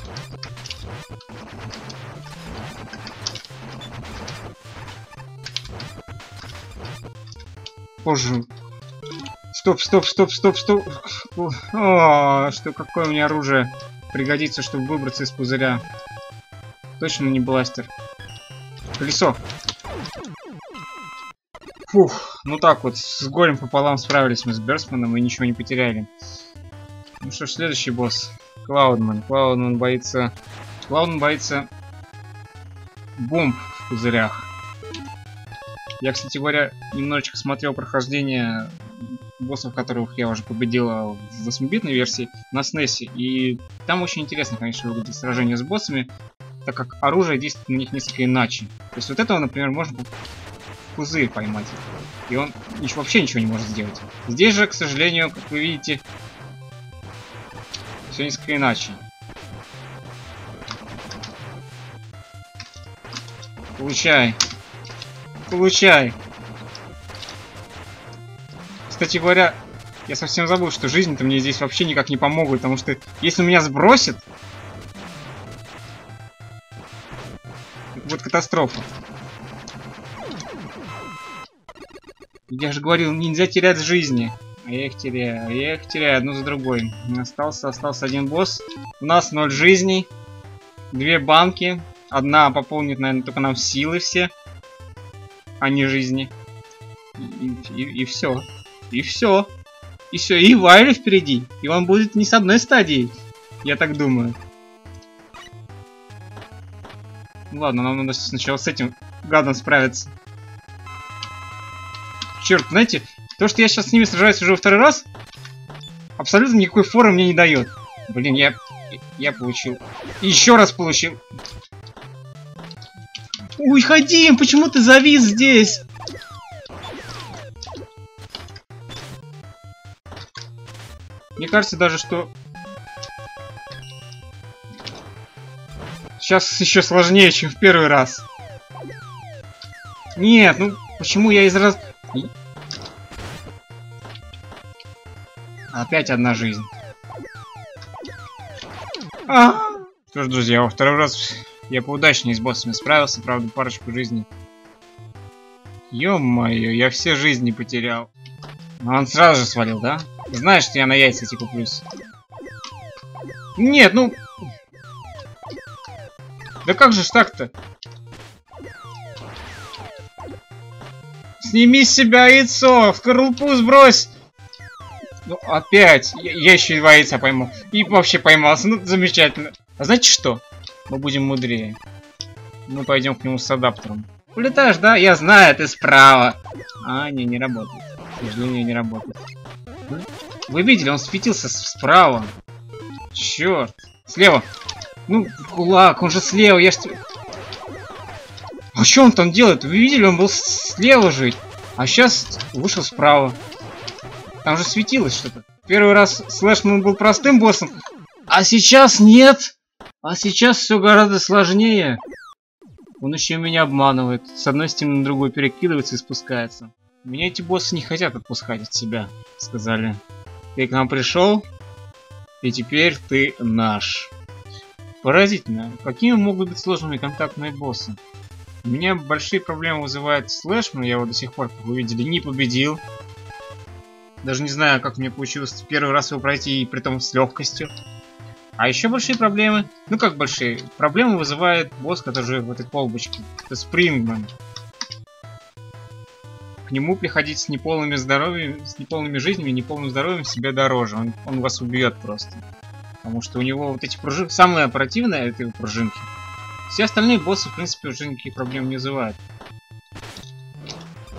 Боже. Стоп, стоп, стоп, стоп, стоп. О, что, какое мне оружие пригодится, чтобы выбраться из пузыря. Точно не бластер. Колесо. Фух, ну так вот, с горем пополам справились мы с Бёрстманом и ничего не потеряли. Ну что ж, следующий босс. Клаудман. Клаудман боится... Клаудман боится бомб в пузырях. Я, кстати говоря, немножечко смотрел прохождение боссов, которых я уже победила в 8-битной версии на SNES, и там очень интересно, конечно, выглядит сражение с боссами, так как оружие действует на них несколько иначе. То есть вот этого, например, можно пузырь поймать, и он вообще ничего не может сделать. Здесь же, к сожалению, как вы видите, все несколько иначе. Получай. Получай. Кстати говоря, я совсем забыл, что жизнь-то мне здесь вообще никак не помогла, потому что если меня сбросит... Вот катастрофа. Я же говорил, нельзя терять жизни. А я их теряю одну за другой. Остался один босс. У нас 0 жизней. 2 банки. Одна пополнит, наверное, только нам силы все, а не жизни. И все. И все. И все. И Вайли впереди. И он будет не с одной стадией. Я так думаю. Ладно, нам надо сначала с этим гадом справиться. Черт, знаете, то, что я сейчас с ними сражаюсь уже 2-й раз, абсолютно никакой форы мне не дает. Блин, я получил. Еще раз получил. Уходи, почему ты завис здесь? Мне кажется даже, что... Сейчас еще сложнее, чем в 1-й раз. Нет, ну почему я из раз... Опять одна жизнь. Что ж, друзья, во 2-й раз... Я поудачнее с боссами справился, правда, парочку жизней. Ё-моё, я все жизни потерял. Но он сразу же свалил, да? Знаешь, что я на яйца эти куплюсь. Нет, ну... Да как же ж так-то? Сними с себя яйцо, скорлупу сбрось! Ну, опять! Я еще и 2 яйца поймал. И вообще поймался, ну, замечательно. А знаете что? Мы будем мудрее. Мы пойдем к нему с адаптером. Улетаешь, да? Я знаю, ты справа. А, не работает. К сожалению, не работает. Вы видели, он светился справа. Черт. Слева. Ну, кулак, он же слева, я ж... А что он там делает? Вы видели, он был слева жить. А сейчас вышел справа. Там же светилось что-то. 1-й раз Слэшман был простым боссом. А сейчас нет. А сейчас все гораздо сложнее. Он еще меня обманывает. С одной стены на другую перекидывается и спускается. Меня эти боссы не хотят отпускать от себя, сказали. Ты к нам пришел, и теперь ты наш. Поразительно, какими могут быть сложными контактные боссы. У меня большие проблемы вызывает Слэшман, я его до сих пор, как вы видели, не победил. Даже не знаю, как мне получилось 1-й раз его пройти, и притом с легкостью. А еще большие проблемы, ну как большие, проблемы вызывает босс, который живет в этой колбочке. Это Спрингман. К нему приходить с неполными здоровьем, с неполными жизнями, неполным здоровьем себе дороже. Он вас убьет просто. Потому что у него вот эти пружинки, самые противные это его пружинки. Все остальные боссы, в принципе, уже никаких проблем не вызывают.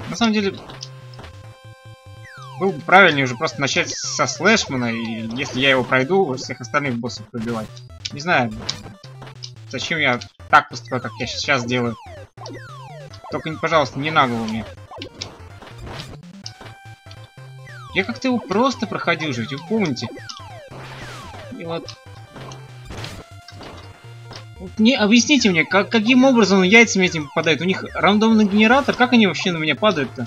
На самом деле... Было бы правильнее уже просто начать со Слэшмана, и если я его пройду, всех остальных боссов пробивать. Не знаю, зачем я так поступаю, как я сейчас делаю. Только, пожалуйста, не на голову мне. Я как-то его просто проходил же, вы помните? И вот не, объясните мне, каким образом яйцами этим попадают? У них рандомный генератор, как они вообще на меня падают-то?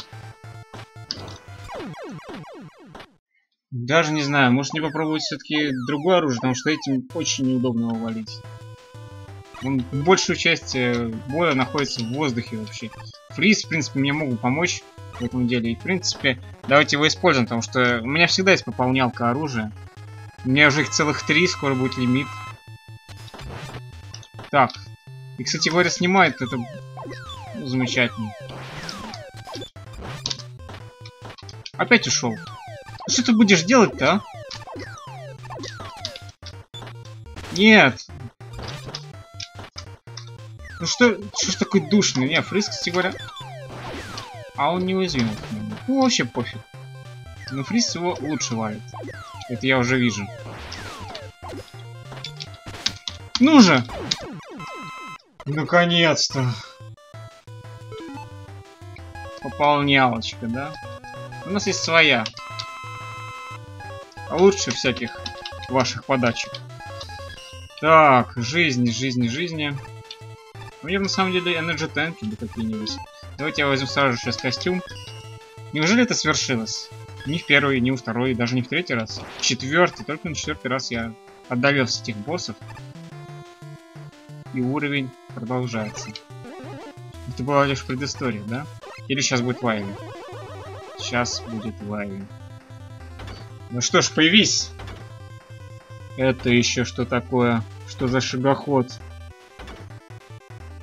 Даже не знаю, может мне попробовать все-таки другое оружие, потому что этим очень неудобно его валить. Он большую часть боя находится в воздухе вообще. Фриз, в принципе, мне могут помочь в этом деле. И, в принципе, давайте его используем, потому что у меня всегда есть пополнялка оружия. У меня уже их целых 3, скоро будет лимит. Так. И, кстати говоря, снимает это, ну, замечательно. Опять ушел. Что ты будешь делать-то, а? Нет. Ну что ж такой душный? Не, Фриз, кстати говоря. А он неуязвим к нему. Ну, вообще пофиг. Но Фриз его лучше валит. Это я уже вижу. Ну же! Наконец-то! Пополнялочка, да? У нас есть своя. Лучше всяких ваших подачек. Так, жизни. Мне на самом деле энерджи-тенки бы какие-нибудь. Давайте я возьму сразу же сейчас костюм. Неужели это свершилось? Ни в первый, ни во второй, даже не в третий раз. Четвертый, только на четвертый раз я отдавился этих боссов. И уровень продолжается. Это была лишь предыстория, да? Или сейчас будет вайвинг? Сейчас будет вайвинг. Ну что ж, появись! Это еще что такое? Что за шагоход?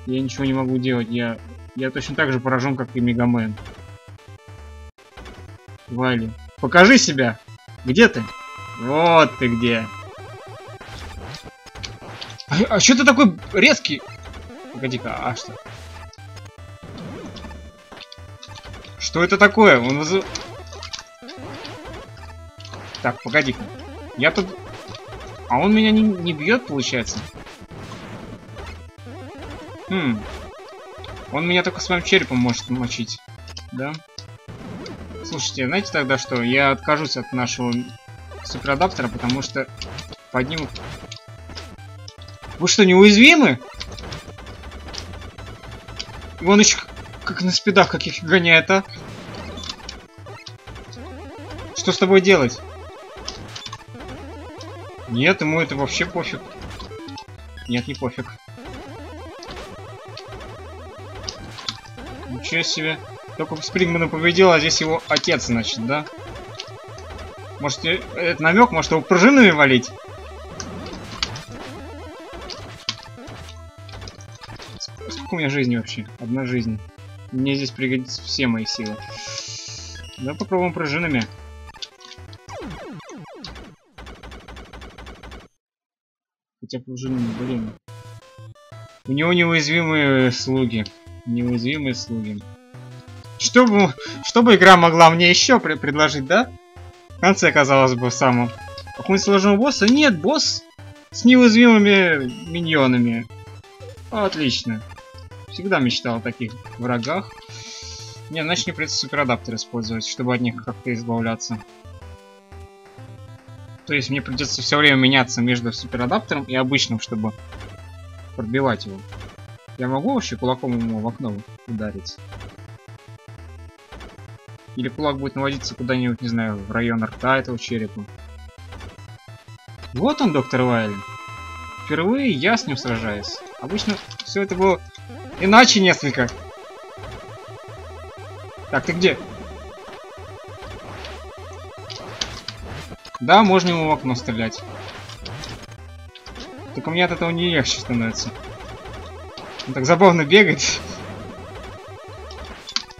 Я ничего не могу делать, я точно так же поражен, как и Мегамен. Вали, покажи себя! Где ты? Вот ты где! А что ты такой резкий? Погоди-ка, а что? Что это такое? Он вызывает... Так, погоди-ка. Я тут... А он меня не бьет, получается? Он меня только своим черепом может мочить. Да? Слушайте, знаете тогда что? Я откажусь от нашего суперадаптера, потому что подниму... Вы что, неуязвимы? И он еще как на спидах каких гоняет, а? Что с тобой делать? Нет, ему это вообще пофиг. Нет, не пофиг. Ничего себе. Только Спрингмана победил, а здесь его отец, значит, да? Может, это намек, может его пружинами валить? Сколько у меня жизни вообще? Одна жизнь. Мне здесь пригодятся все мои силы. Давай попробуем пружинами. Хотя пружинами, блин. У него неуязвимые слуги. Неуязвимые слуги. Чтобы игра могла мне еще предложить, да? В конце, казалось бы, самым. Какого-нибудь сложного босса? Нет, босс с неуязвимыми миньонами. Отлично. Всегда мечтал о таких врагах. Не, значит, мне придется суперадаптер использовать, чтобы от них как-то избавляться. То есть мне придется все время меняться между суперадаптером и обычным, чтобы пробивать его. Я могу вообще кулаком ему в окно ударить? Или кулак будет наводиться куда-нибудь, не знаю, в район рта этого черепа? Вот он, доктор Вайли. Впервые я с ним сражаюсь. Обычно все это было иначе несколько. Так, ты где? Да, можно ему в окно стрелять. Только мне от этого не легче становится. Он так забавно бегать.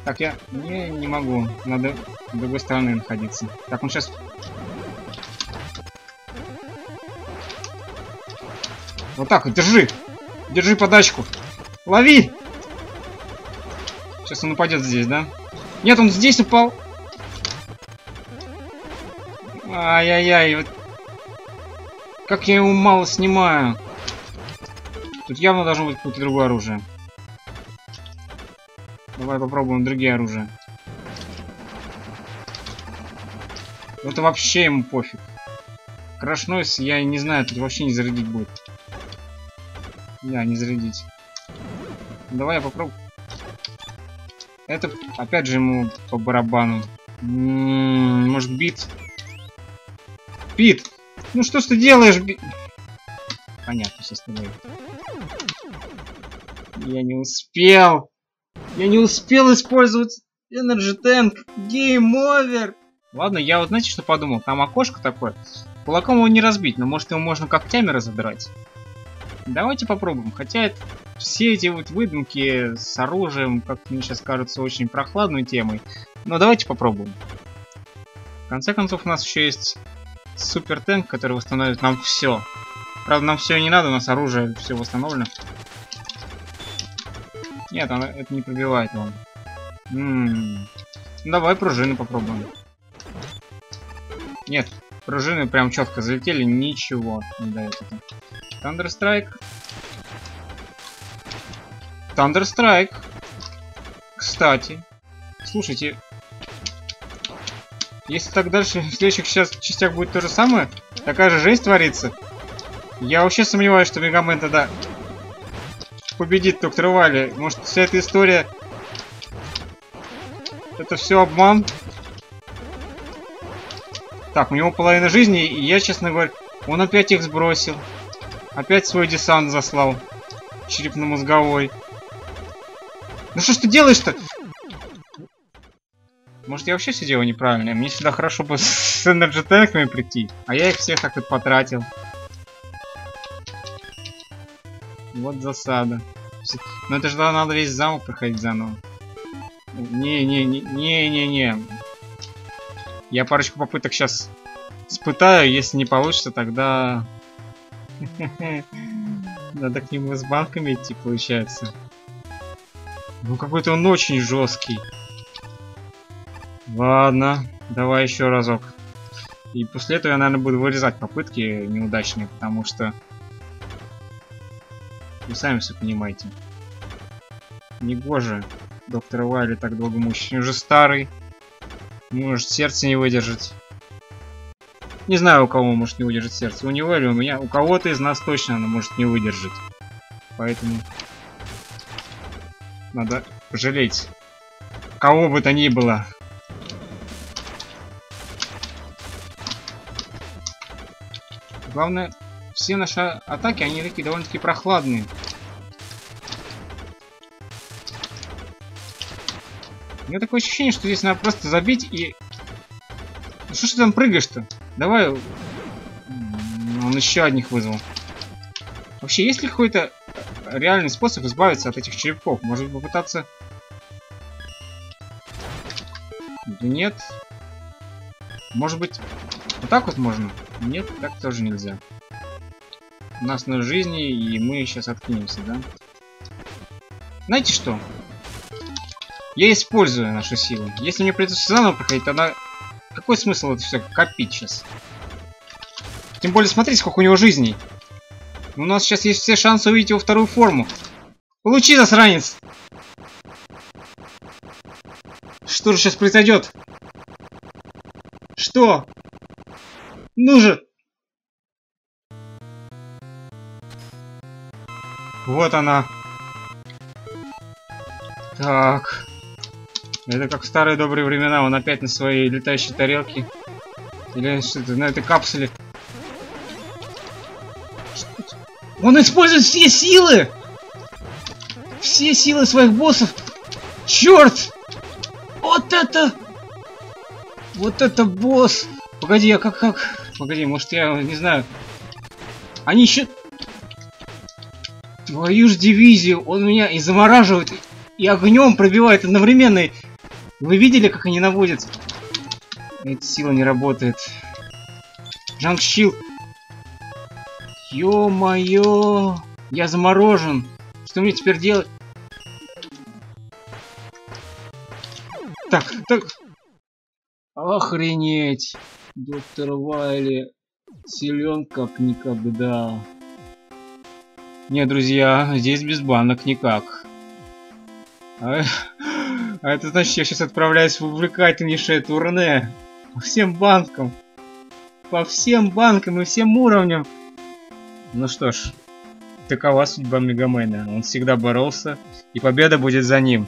Так, я не могу. Надо с другой стороны находиться. Так, он сейчас... Вот так вот, держи! Держи подачку! Лови! Сейчас он упадет здесь, да? Нет, он здесь упал! Ай-яй-яй, вот... Как я его мало снимаю. Тут явно должно быть какое-то другое оружие. Давай попробуем другие оружия. Ну это вообще ему пофиг. Крашнойс, я не знаю, тут вообще не зарядить будет. Да, не зарядить. Давай я попробую. Это опять же ему по барабану. Может, бит? Пит! Ну что ж ты делаешь, бит? Понятно, сейчас тобой. Я не успел! Я не успел использовать Energy Tank! Game over! Ладно, я вот знаете, что подумал? Там окошко такое. Кулаком его не разбить, но может его можно когтями разодрать. Давайте попробуем. Хотя это, все эти вот выдумки с оружием, как мне сейчас кажется, очень прохладной темой. Но давайте попробуем. В конце концов, у нас еще есть супер танк, который восстановит нам все. Правда, нам все не надо, у нас оружие все восстановлено. Нет, это не пробивает вам. Давай пружины попробуем. Нет, пружины прям четко залетели, ничего не дает. Thunderstrike. Thunderstrike. Кстати, слушайте, если так дальше в следующих сейчас частях будет то же самое, такая же жесть творится. Я вообще сомневаюсь, что Мегамен тогда победит Доктора Вайли. Может, вся эта история — это все обман? Так, у него половина жизни, и я, честно говоря, он опять их сбросил. Опять свой десант заслал. Черепно-мозговой. Ну что ж ты делаешь-то? Может, я вообще все делаю неправильно? Мне сюда хорошо бы с энерджи-тэнками прийти. А я их всех так вот потратил. Вот засада. Но это же надо весь замок проходить заново. Не-не-не-не-не-не. Я парочку попыток сейчас испытаю. Если не получится, тогда... Надо к нему с банками идти, получается. Ну, какой-то он очень жесткий. Ладно, давай еще разок. И после этого я, наверное, буду вырезать попытки неудачные, потому что... Вы сами все понимаете. Негоже Доктора Вайли так долго мучить. Он уже старый. Может, сердце не выдержать. Не знаю, у кого может не выдержать сердце. У него или у меня. У кого-то из нас точно оно может не выдержать. Поэтому... Надо пожалеть. Кого бы то ни было. Главное, все наши атаки, они такие довольно-таки прохладные. У меня такое ощущение, что здесь надо просто забить и... Ну, что ж ты там прыгаешь-то? Давай... Он еще одних вызвал. Вообще, есть ли какой-то реальный способ избавиться от этих черепков? Может попытаться... Да нет. Может быть... Вот так вот можно? Нет, так тоже нельзя. У нас ноль жизни, и мы сейчас откинемся, да? Знаете что? Я использую нашу силу. Если мне придется заново проходить, тогда... Какой смысл это все копить сейчас? Тем более, смотрите, сколько у него жизней. У нас сейчас есть все шансы увидеть его вторую форму. Получи, засранец! Что же сейчас произойдет? Что? Ну же! Вот она. Так... Это как в старые добрые времена, он опять на своей летающей тарелке. Или что-то на этой капсуле. Он использует все силы! Все силы своих боссов! Черт! Вот это! Вот это босс! Погоди, а как? Погоди, может я не знаю. Они еще... Твою ж дивизию! Он меня и замораживает, и огнем пробивает одновременно. Вы видели, как они наводят? Эта сила не работает. Джамп щит. Ё-моё! Я заморожен. Что мне теперь делать? Так. Охренеть. Доктор Вайли силен как никогда. Не, друзья, здесь без банок никак. А это значит, я сейчас отправляюсь в увлекательнейшее турне. По всем банкам. По всем банкам и всем уровням. Ну что ж, такова судьба Мегамена. Он всегда боролся, и победа будет за ним.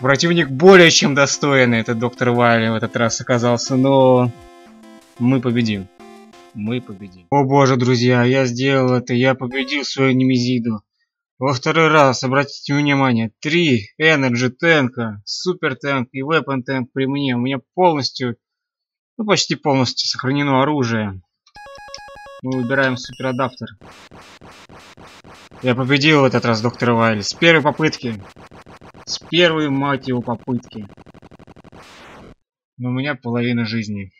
Противник более чем достойный. Это Доктор Вайли в этот раз оказался, но... Мы победим. Мы победим. О боже, друзья, я сделал это. Я победил свою Немезиду. Во второй раз, обратите внимание, 3 Energy Tank, Super Tank и Weapon Tank при мне. У меня полностью, ну почти полностью сохранено оружие. Мы выбираем Super Adapter. Я победил в этот раз Доктора Вайли с первой попытки. С первой, мать его, попытки. Но у меня половина жизни.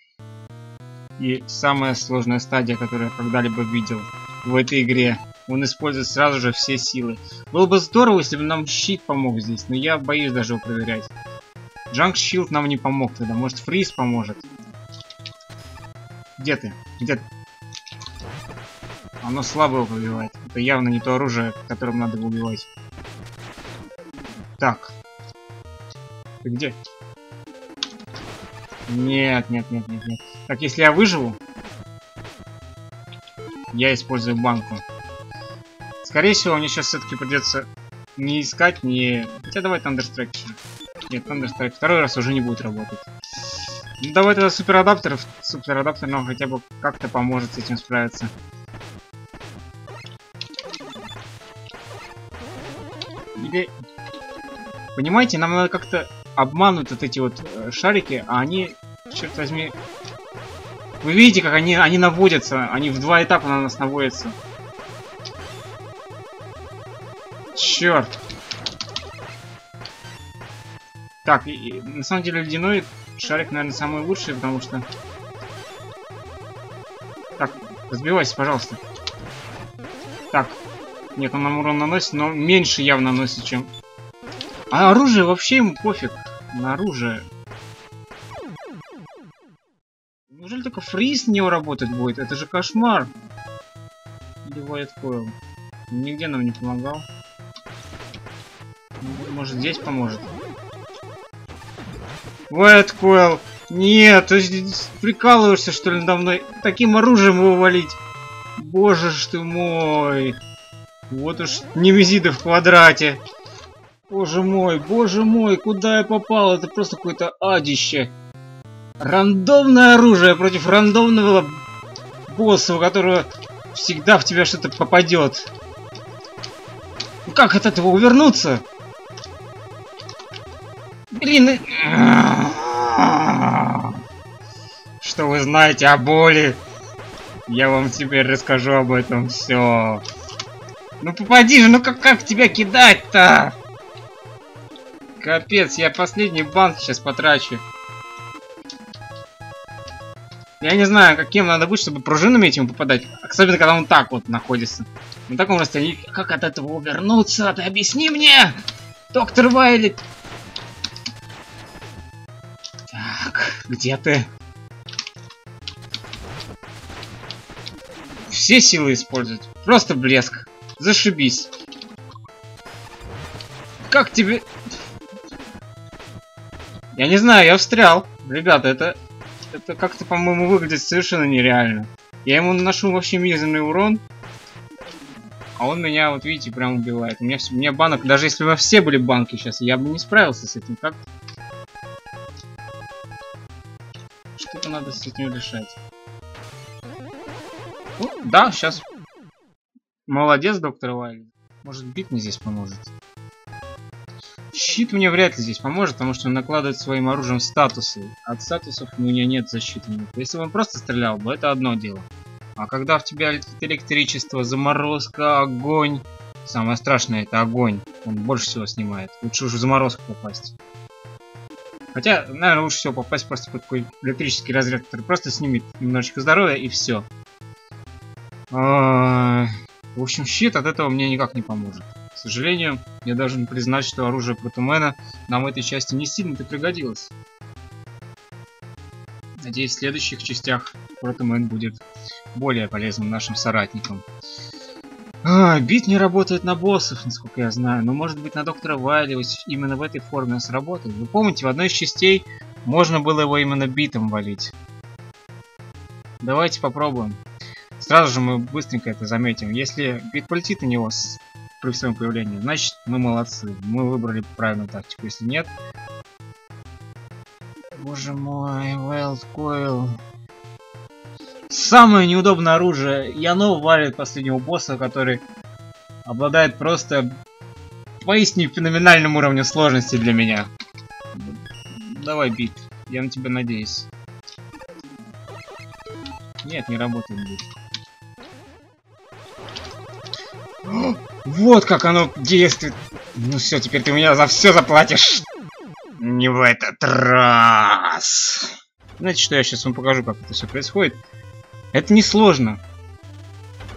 И самая сложная стадия, которую я когда-либо видел в этой игре. Он использует сразу же все силы. Было бы здорово, если бы нам щит помог здесь, но я боюсь даже его проверять. Junk Shield нам не помог тогда. Может, фриз поможет? Где ты? Где ты? Оно слабо убивает. Это явно не то оружие, которым надо убивать. Так. Ты где? Нет, нет, нет, нет, нет. Так, если я выживу, я использую банку. Скорее всего, мне сейчас все-таки придется не искать, не... Хотя давай Thunderstrike. Нет, Thunderstrike второй раз уже не будет работать. Ну, давай тогда суперадаптер. Суперадаптер нам хотя бы как-то поможет с этим справиться. Или... Понимаете, нам надо как-то обмануть вот эти вот шарики, а они, черт возьми... Вы видите, как они наводятся, они в два этапа на нас наводятся. Черт. Так, и, на самом деле ледяной шарик, наверное, самый лучший, потому что... Так, разбивайся, пожалуйста. Так. Нет, он нам урон наносит, но меньше явно наносит, чем... А оружие вообще ему пофиг. На оружие. Неужели только фриз не работать будет? Это же кошмар. Девайт койл. Нигде нам не помогал. Может, здесь поможет? Вайт койл. Нет, ты прикалываешься, что ли, надо мной? Таким оружием его валить. Боже ж ты мой. Вот уж немезиды в квадрате. Боже мой, куда я попал? Это просто какое-то адище. Рандомное оружие против рандомного босса, у которого всегда в тебя что-то попадет. Ну как от этого увернуться? Блин, и... Что вы знаете о боли? Я вам теперь расскажу об этом все. Ну попади же, ну как тебя кидать-то? Капец, я последний банк сейчас потрачу. Я не знаю, каким надо быть, чтобы пружинами этим попадать. Особенно, когда он так вот находится. На таком расстоянии. Как от этого увернуться? Ты объясни мне! Доктор Вайлет! Так, где ты? Все силы использовать. Просто блеск. Зашибись. Как тебе... Я не знаю, я встрял. Ребята, это как-то, по-моему, выглядит совершенно нереально. Я ему наношу вообще мизерный урон. А он меня, вот видите, прям убивает. У меня банок, даже если бы все были банки сейчас, я бы не справился с этим. Как? Что-то надо с этим решать. О, да, сейчас. Молодец, доктор Вайли. Может, бит мне здесь поможет? Щит мне вряд ли здесь поможет, потому что он накладывает своим оружием статусы. От статусов у меня нет защиты. Если бы он просто стрелял бы, это одно дело. А когда в тебя летит электричество, заморозка, огонь... Самое страшное это огонь. Он больше всего снимает. Лучше уже в заморозку попасть. Хотя, наверное, лучше всего попасть просто под такой электрический разряд, который просто снимет немножечко здоровья и все. В общем, щит от этого мне никак не поможет. К сожалению, я должен признать, что оружие Протумена нам в этой части не сильно-то пригодилось. Надеюсь, в следующих частях Протумен будет более полезным нашим соратникам. Бит не работает на боссов, насколько я знаю, но может быть на доктора Вайли именно в этой форме он сработает. Вы помните, в одной из частей можно было его именно битом валить. Давайте попробуем. Сразу же мы быстренько это заметим. Если бит полетит на него... При своем появлении, значит, мы молодцы. Мы выбрали правильную тактику. Если нет... Боже мой, Wild Coil. Самое неудобное оружие. И оно валит последнего босса, который обладает просто поистине феноменальным уровнем сложности для меня. Давай, бит. Я на тебя надеюсь. Нет, не работает бит. Вот как оно действует. Ну все, теперь ты меня за все заплатишь. Не в этот раз. Знаете, что я сейчас вам покажу, как это все происходит. Это несложно.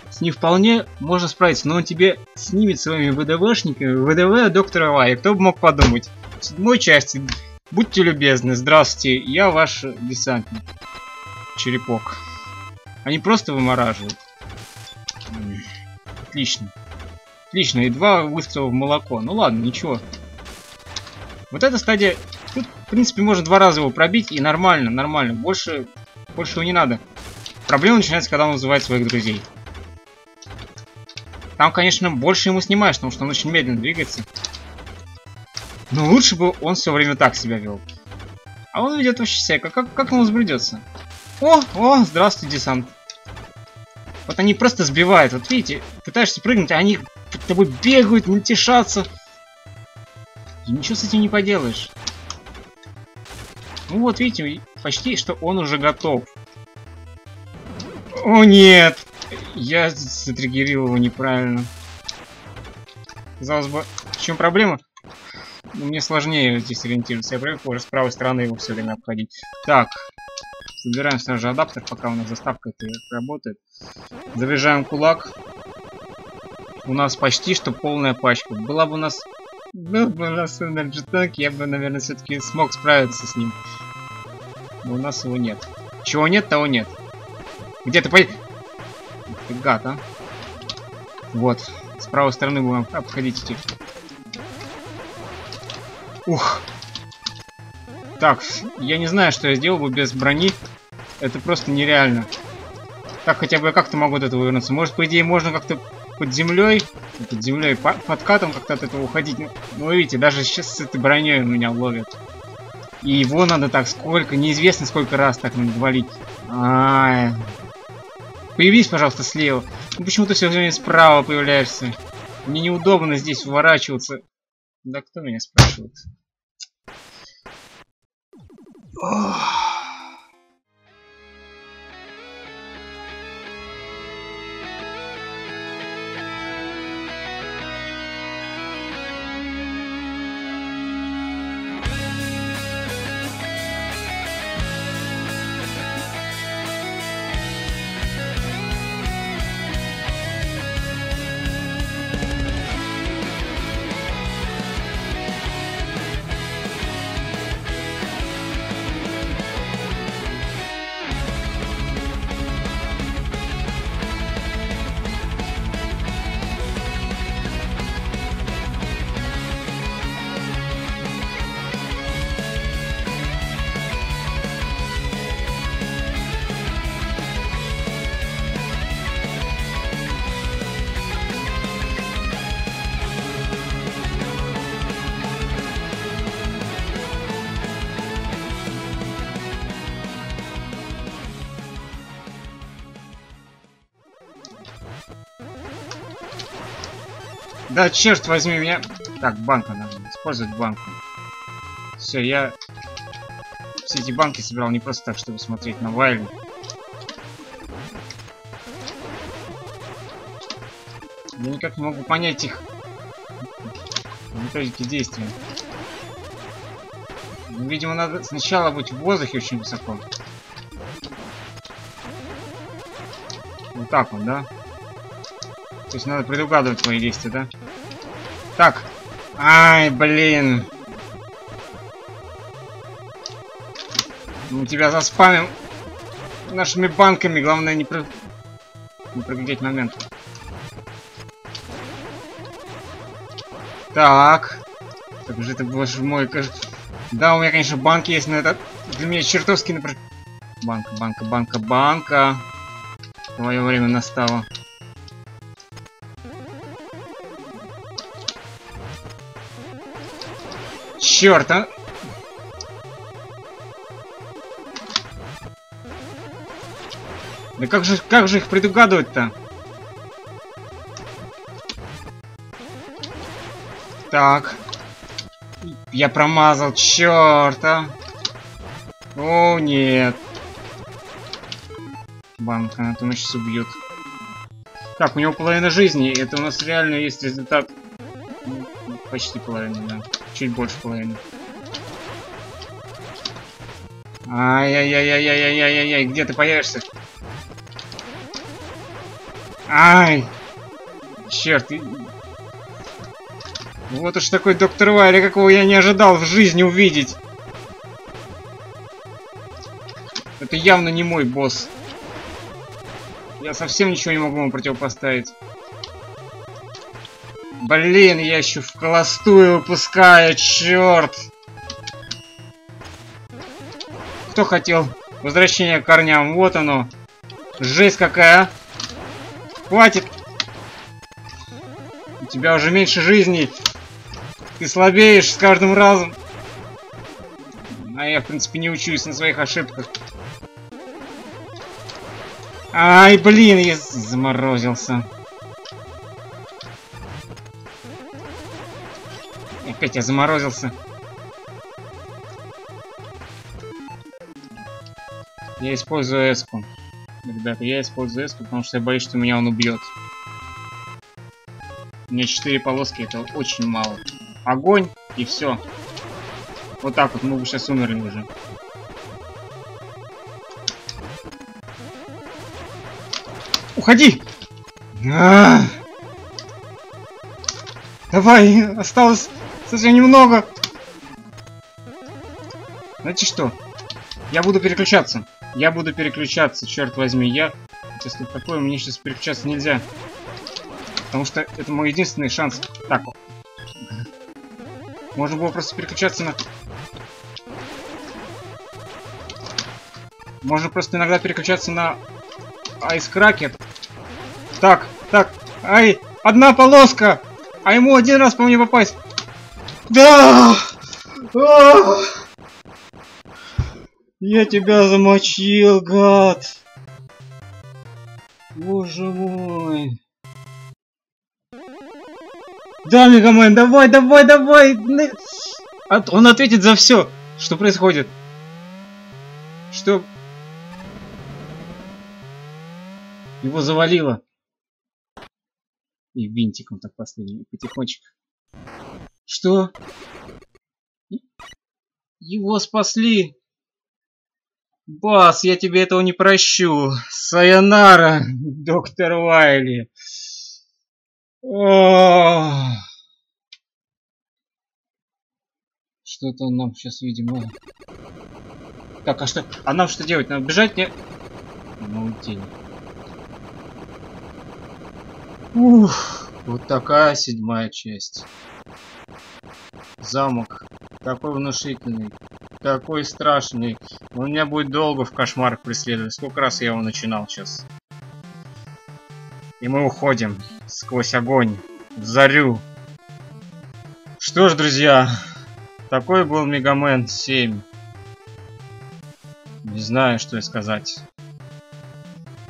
С ним вполне можно справиться, но он тебе снимет своими ВДВшниками. ВДВ доктора Вайли. Кто бы мог подумать? В седьмой части Будьте любезны, здравствуйте, я ваш десантник. Черепок. Они просто вымораживают. Отлично. Отлично, и два выстрела в молоко. Ну ладно, ничего. Вот эта стадия... Тут, в принципе, можно два раза его пробить, и нормально, нормально. Больше его не надо. Проблема начинается, когда он вызывает своих друзей. Там, конечно, больше ему снимаешь, потому что он очень медленно двигается. Но лучше бы он все время так себя вел. А он ведет вообще себя. Как ему взбредется? О, здравствуй, десант. Вот они просто сбивают. Вот видите, пытаешься прыгнуть, а они под тобой бегают, натешатся. И ничего с этим не поделаешь. Ну вот, видите, почти что он уже готов. О, нет! Я затриггерил его неправильно. Казалось бы, в чем проблема? Мне сложнее здесь ориентироваться. Я привык уже с правой стороны его все время обходить. Так. Собираем сразу же адаптер, пока у нас заставка работает. Заряжаем кулак. У нас почти что полная пачка. Был бы у нас Energy Tank, я бы, наверное, все-таки смог справиться с ним. Но у нас его нет. Чего нет, того нет. Где-то по... Гад, а? Вот. С правой стороны будем обходить этих. Ух. Так, я не знаю, что я сделал бы без брони. Это просто нереально. Так, хотя бы я как-то могу от этого вернуться. Может, по идее, можно как-то под землей, под катом как-то от этого уходить. Ну, видите, даже сейчас с этой броней меня ловят. И его надо так сколько, неизвестно сколько раз так надо валить. Появись, пожалуйста, слева. Ну, почему ты все время справа появляешься? Мне неудобно здесь уворачиваться. Да кто меня спрашивает? Ох. Да черт возьми меня. Так, банка надо использовать, банку. Все, я все эти банки собирал не просто так, чтобы смотреть на Вайли. Я никак не могу понять их методики действия. Видимо, надо сначала быть в воздухе очень высоко. Вот так вот, да? То есть надо предугадывать твои действия, да? Так. Ай, блин. Мы тебя заспамим нашими банками. Главное не проглядеть момент. Так. Как же ты, боже мой, кажется... Да, у меня, конечно, банки есть, но это для меня чертовски напряжение. Банка. Твое время настало. Черт, а? Да как же их предугадывать-то? Так. Я промазал, черт, а? О, нет. Банка, на то сейчас убьют. Так, у него половина жизни. Это у нас реально есть результат. Почти половина, да. Чуть больше половины. Ай-яй-яй-яй-яй-яй-яй-яй, где ты появишься? Ай! Черт! Вот уж такой доктор Вайли, какого я не ожидал в жизни увидеть. Это явно не мой босс. Я совсем ничего не могу ему противопоставить. Блин, я еще вколостую выпускаю, черт! Кто хотел возвращение к корням? Вот оно. Жесть какая. Хватит. У тебя уже меньше жизней. Ты слабеешь с каждым разом. А я, в принципе, не учусь на своих ошибках. Ай, блин, я заморозился. Опять я заморозился. Я использую эску. Ребята, я использую эску, потому что я боюсь, что меня он убьет. У меня 4 полоски, это очень мало. Огонь, и все. Вот так вот, мы бы сейчас умерли уже. Уходи! А-а-а! Давай, осталось совсем немного. Знаете что? Я буду переключаться. Я буду переключаться, черт возьми. Я... Если такое, мне сейчас переключаться нельзя. Потому что это мой единственный шанс. Так. Можно было просто переключаться на... Можно просто иногда переключаться на... Айскракер. Так, так. Ай, одна полоска. А ему один раз по мне попасть. Да! Я тебя замочил, гад! Боже мой! Да, Мегамен, давай, давай, давай! Он ответит за все, что происходит. Что? Его завалило. И винтиком так последний, потихонечку. Что? Его спасли! Бас, я тебе этого не прощу. Сайонара, доктор Уайли. Что-то он нам сейчас, видимо... Так, а что? А нам что делать? Нам бежать? Нет? Ну, тень. Ух, вот такая 7-я часть. Замок. Такой внушительный. Такой страшный. Он меня будет долго в кошмарах преследовать. Сколько раз я его начинал сейчас. И мы уходим сквозь огонь. В зарю. Что ж, друзья. Такой был Мегамен 7. Не знаю, что и сказать.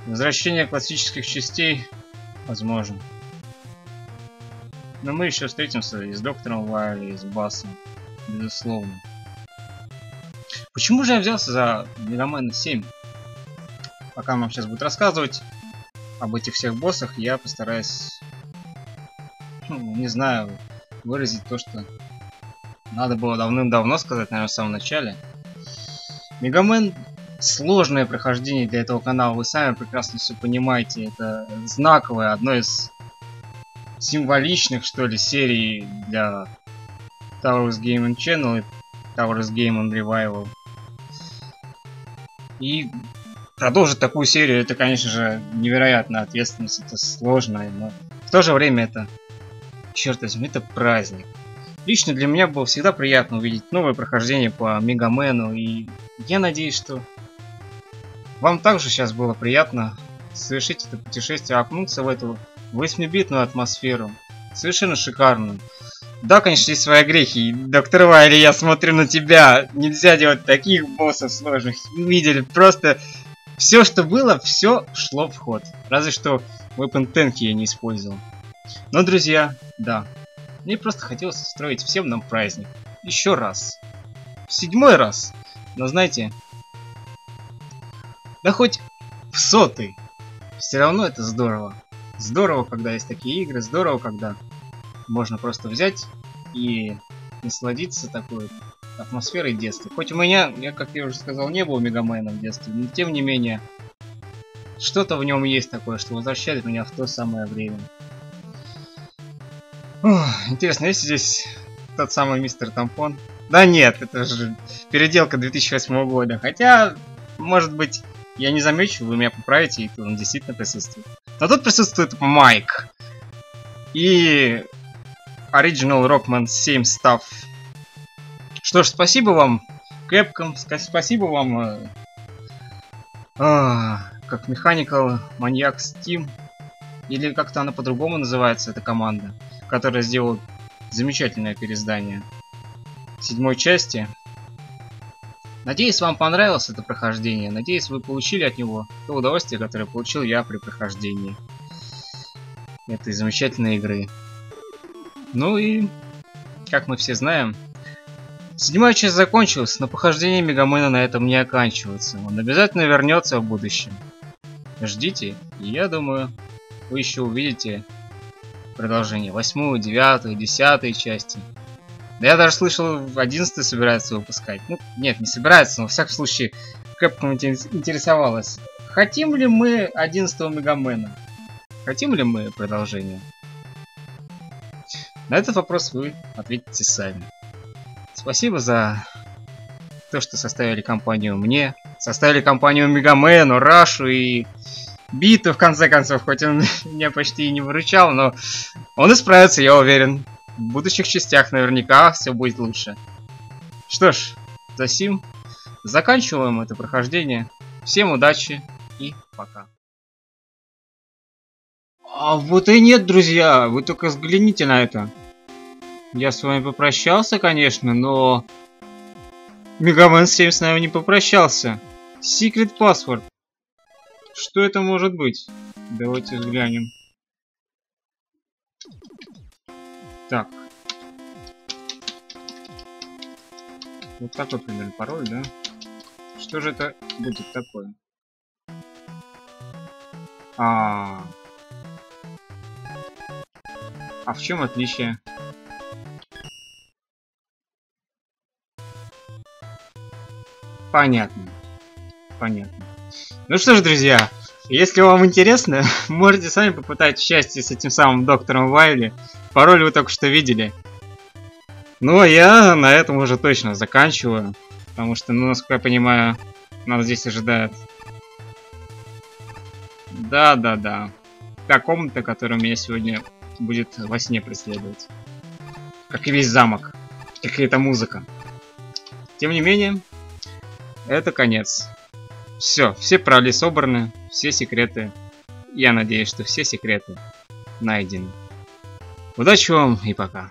Возвращение классических частей возможно. Но мы еще встретимся и с доктором Уайли, и с Басом. Безусловно. Почему же я взялся за Мегамена 7? Пока он вам сейчас будет рассказывать об этих всех боссах, я постараюсь, ну, не знаю, выразить то, что надо было давным-давно сказать, наверное, в самом начале. Мегамен — сложное прохождение для этого канала, вы сами прекрасно все понимаете. Это знаковое, одно из символичных, что ли, серий для Taurus Gaming Channel и Taurus Gaming Revival. И продолжить такую серию — это, конечно же, невероятная ответственность, это сложно, но в то же время это, черт возьми, это праздник. Лично для меня было всегда приятно увидеть новое прохождение по Мегамену, и я надеюсь, что вам также сейчас было приятно совершить это путешествие, окунуться в эту 8-битную атмосферу, совершенно шикарную. Да, конечно, есть свои грехи. Доктор Уайли, я смотрю на тебя. Нельзя делать таких боссов сложных. Видели, просто все, что было, все шло в ход. Разве что Weapon Tank я не использовал. Но, друзья, да. Мне просто хотелось устроить всем нам праздник. Еще раз. В 7-й раз. Но знаете, да хоть в 100-й. Все равно это здорово. Здорово, когда есть такие игры. Здорово, когда... Можно просто взять и насладиться такой атмосферой детства. Хоть у меня, как я уже сказал, не был Мегаменом в детстве, но тем не менее, что-то в нем есть такое, что возвращает меня в то самое время. Ух, интересно, есть здесь тот самый мистер Тампон? Да нет, это же переделка 2008 года. Хотя, может быть, я не замечу, вы меня поправите, и он действительно присутствует. Но тут присутствует Майк. И Original Rockman 7 Staff. Что ж, спасибо вам, Capcom, спасибо вам, как Mechanical Maniac Steam, или как-то она по-другому называется, эта команда, которая сделала замечательное переиздание 7-й части. Надеюсь, вам понравилось это прохождение, надеюсь, вы получили от него то удовольствие, которое получил я при прохождении этой замечательной игры. Ну и, как мы все знаем, 7-я часть закончилась, но похождение Мегамена на этом не оканчивается. Он обязательно вернется в будущем. Ждите, и я думаю, вы еще увидите продолжение 8-ю, 9-ю, 10-ю части. Да я даже слышал, 11-ю собирается выпускать. Ну, нет, не собирается, но во всяком случае, Capcom интересовалась. Хотим ли мы 11-го Мегамена? Хотим ли мы продолжение? На этот вопрос вы ответите сами. Спасибо за то, что составили компанию мне, составили компанию Мегамену, Рашу и Биту, в конце концов, хоть он меня почти и не выручал, но он исправится, я уверен. В будущих частях наверняка все будет лучше. Что ж, за сим заканчиваем это прохождение. Всем удачи и пока. А вот и нет, друзья, вы только взгляните на это. Я с вами попрощался, конечно, но Мегамен 7 с нами не попрощался. Secret Password. Что это может быть? Давайте взглянем. Так. Вот такой, примерно, пароль, да? Что же это будет такое? А в чем отличие? Понятно. Понятно. Ну что ж, друзья, если вам интересно, можете сами попытать счастье с этим самым доктором Вайли. Пароль вы только что видели. Ну а я на этом уже точно заканчиваю. Потому что, ну, насколько я понимаю, нас здесь ожидает. Да-да-да. Та комната, которая меня сегодня будет во сне преследовать. Как и весь замок. Как и эта музыка. Тем не менее... Это конец. Все пароли собраны, все секреты. Я надеюсь, что все секреты найдены. Удачи вам и пока.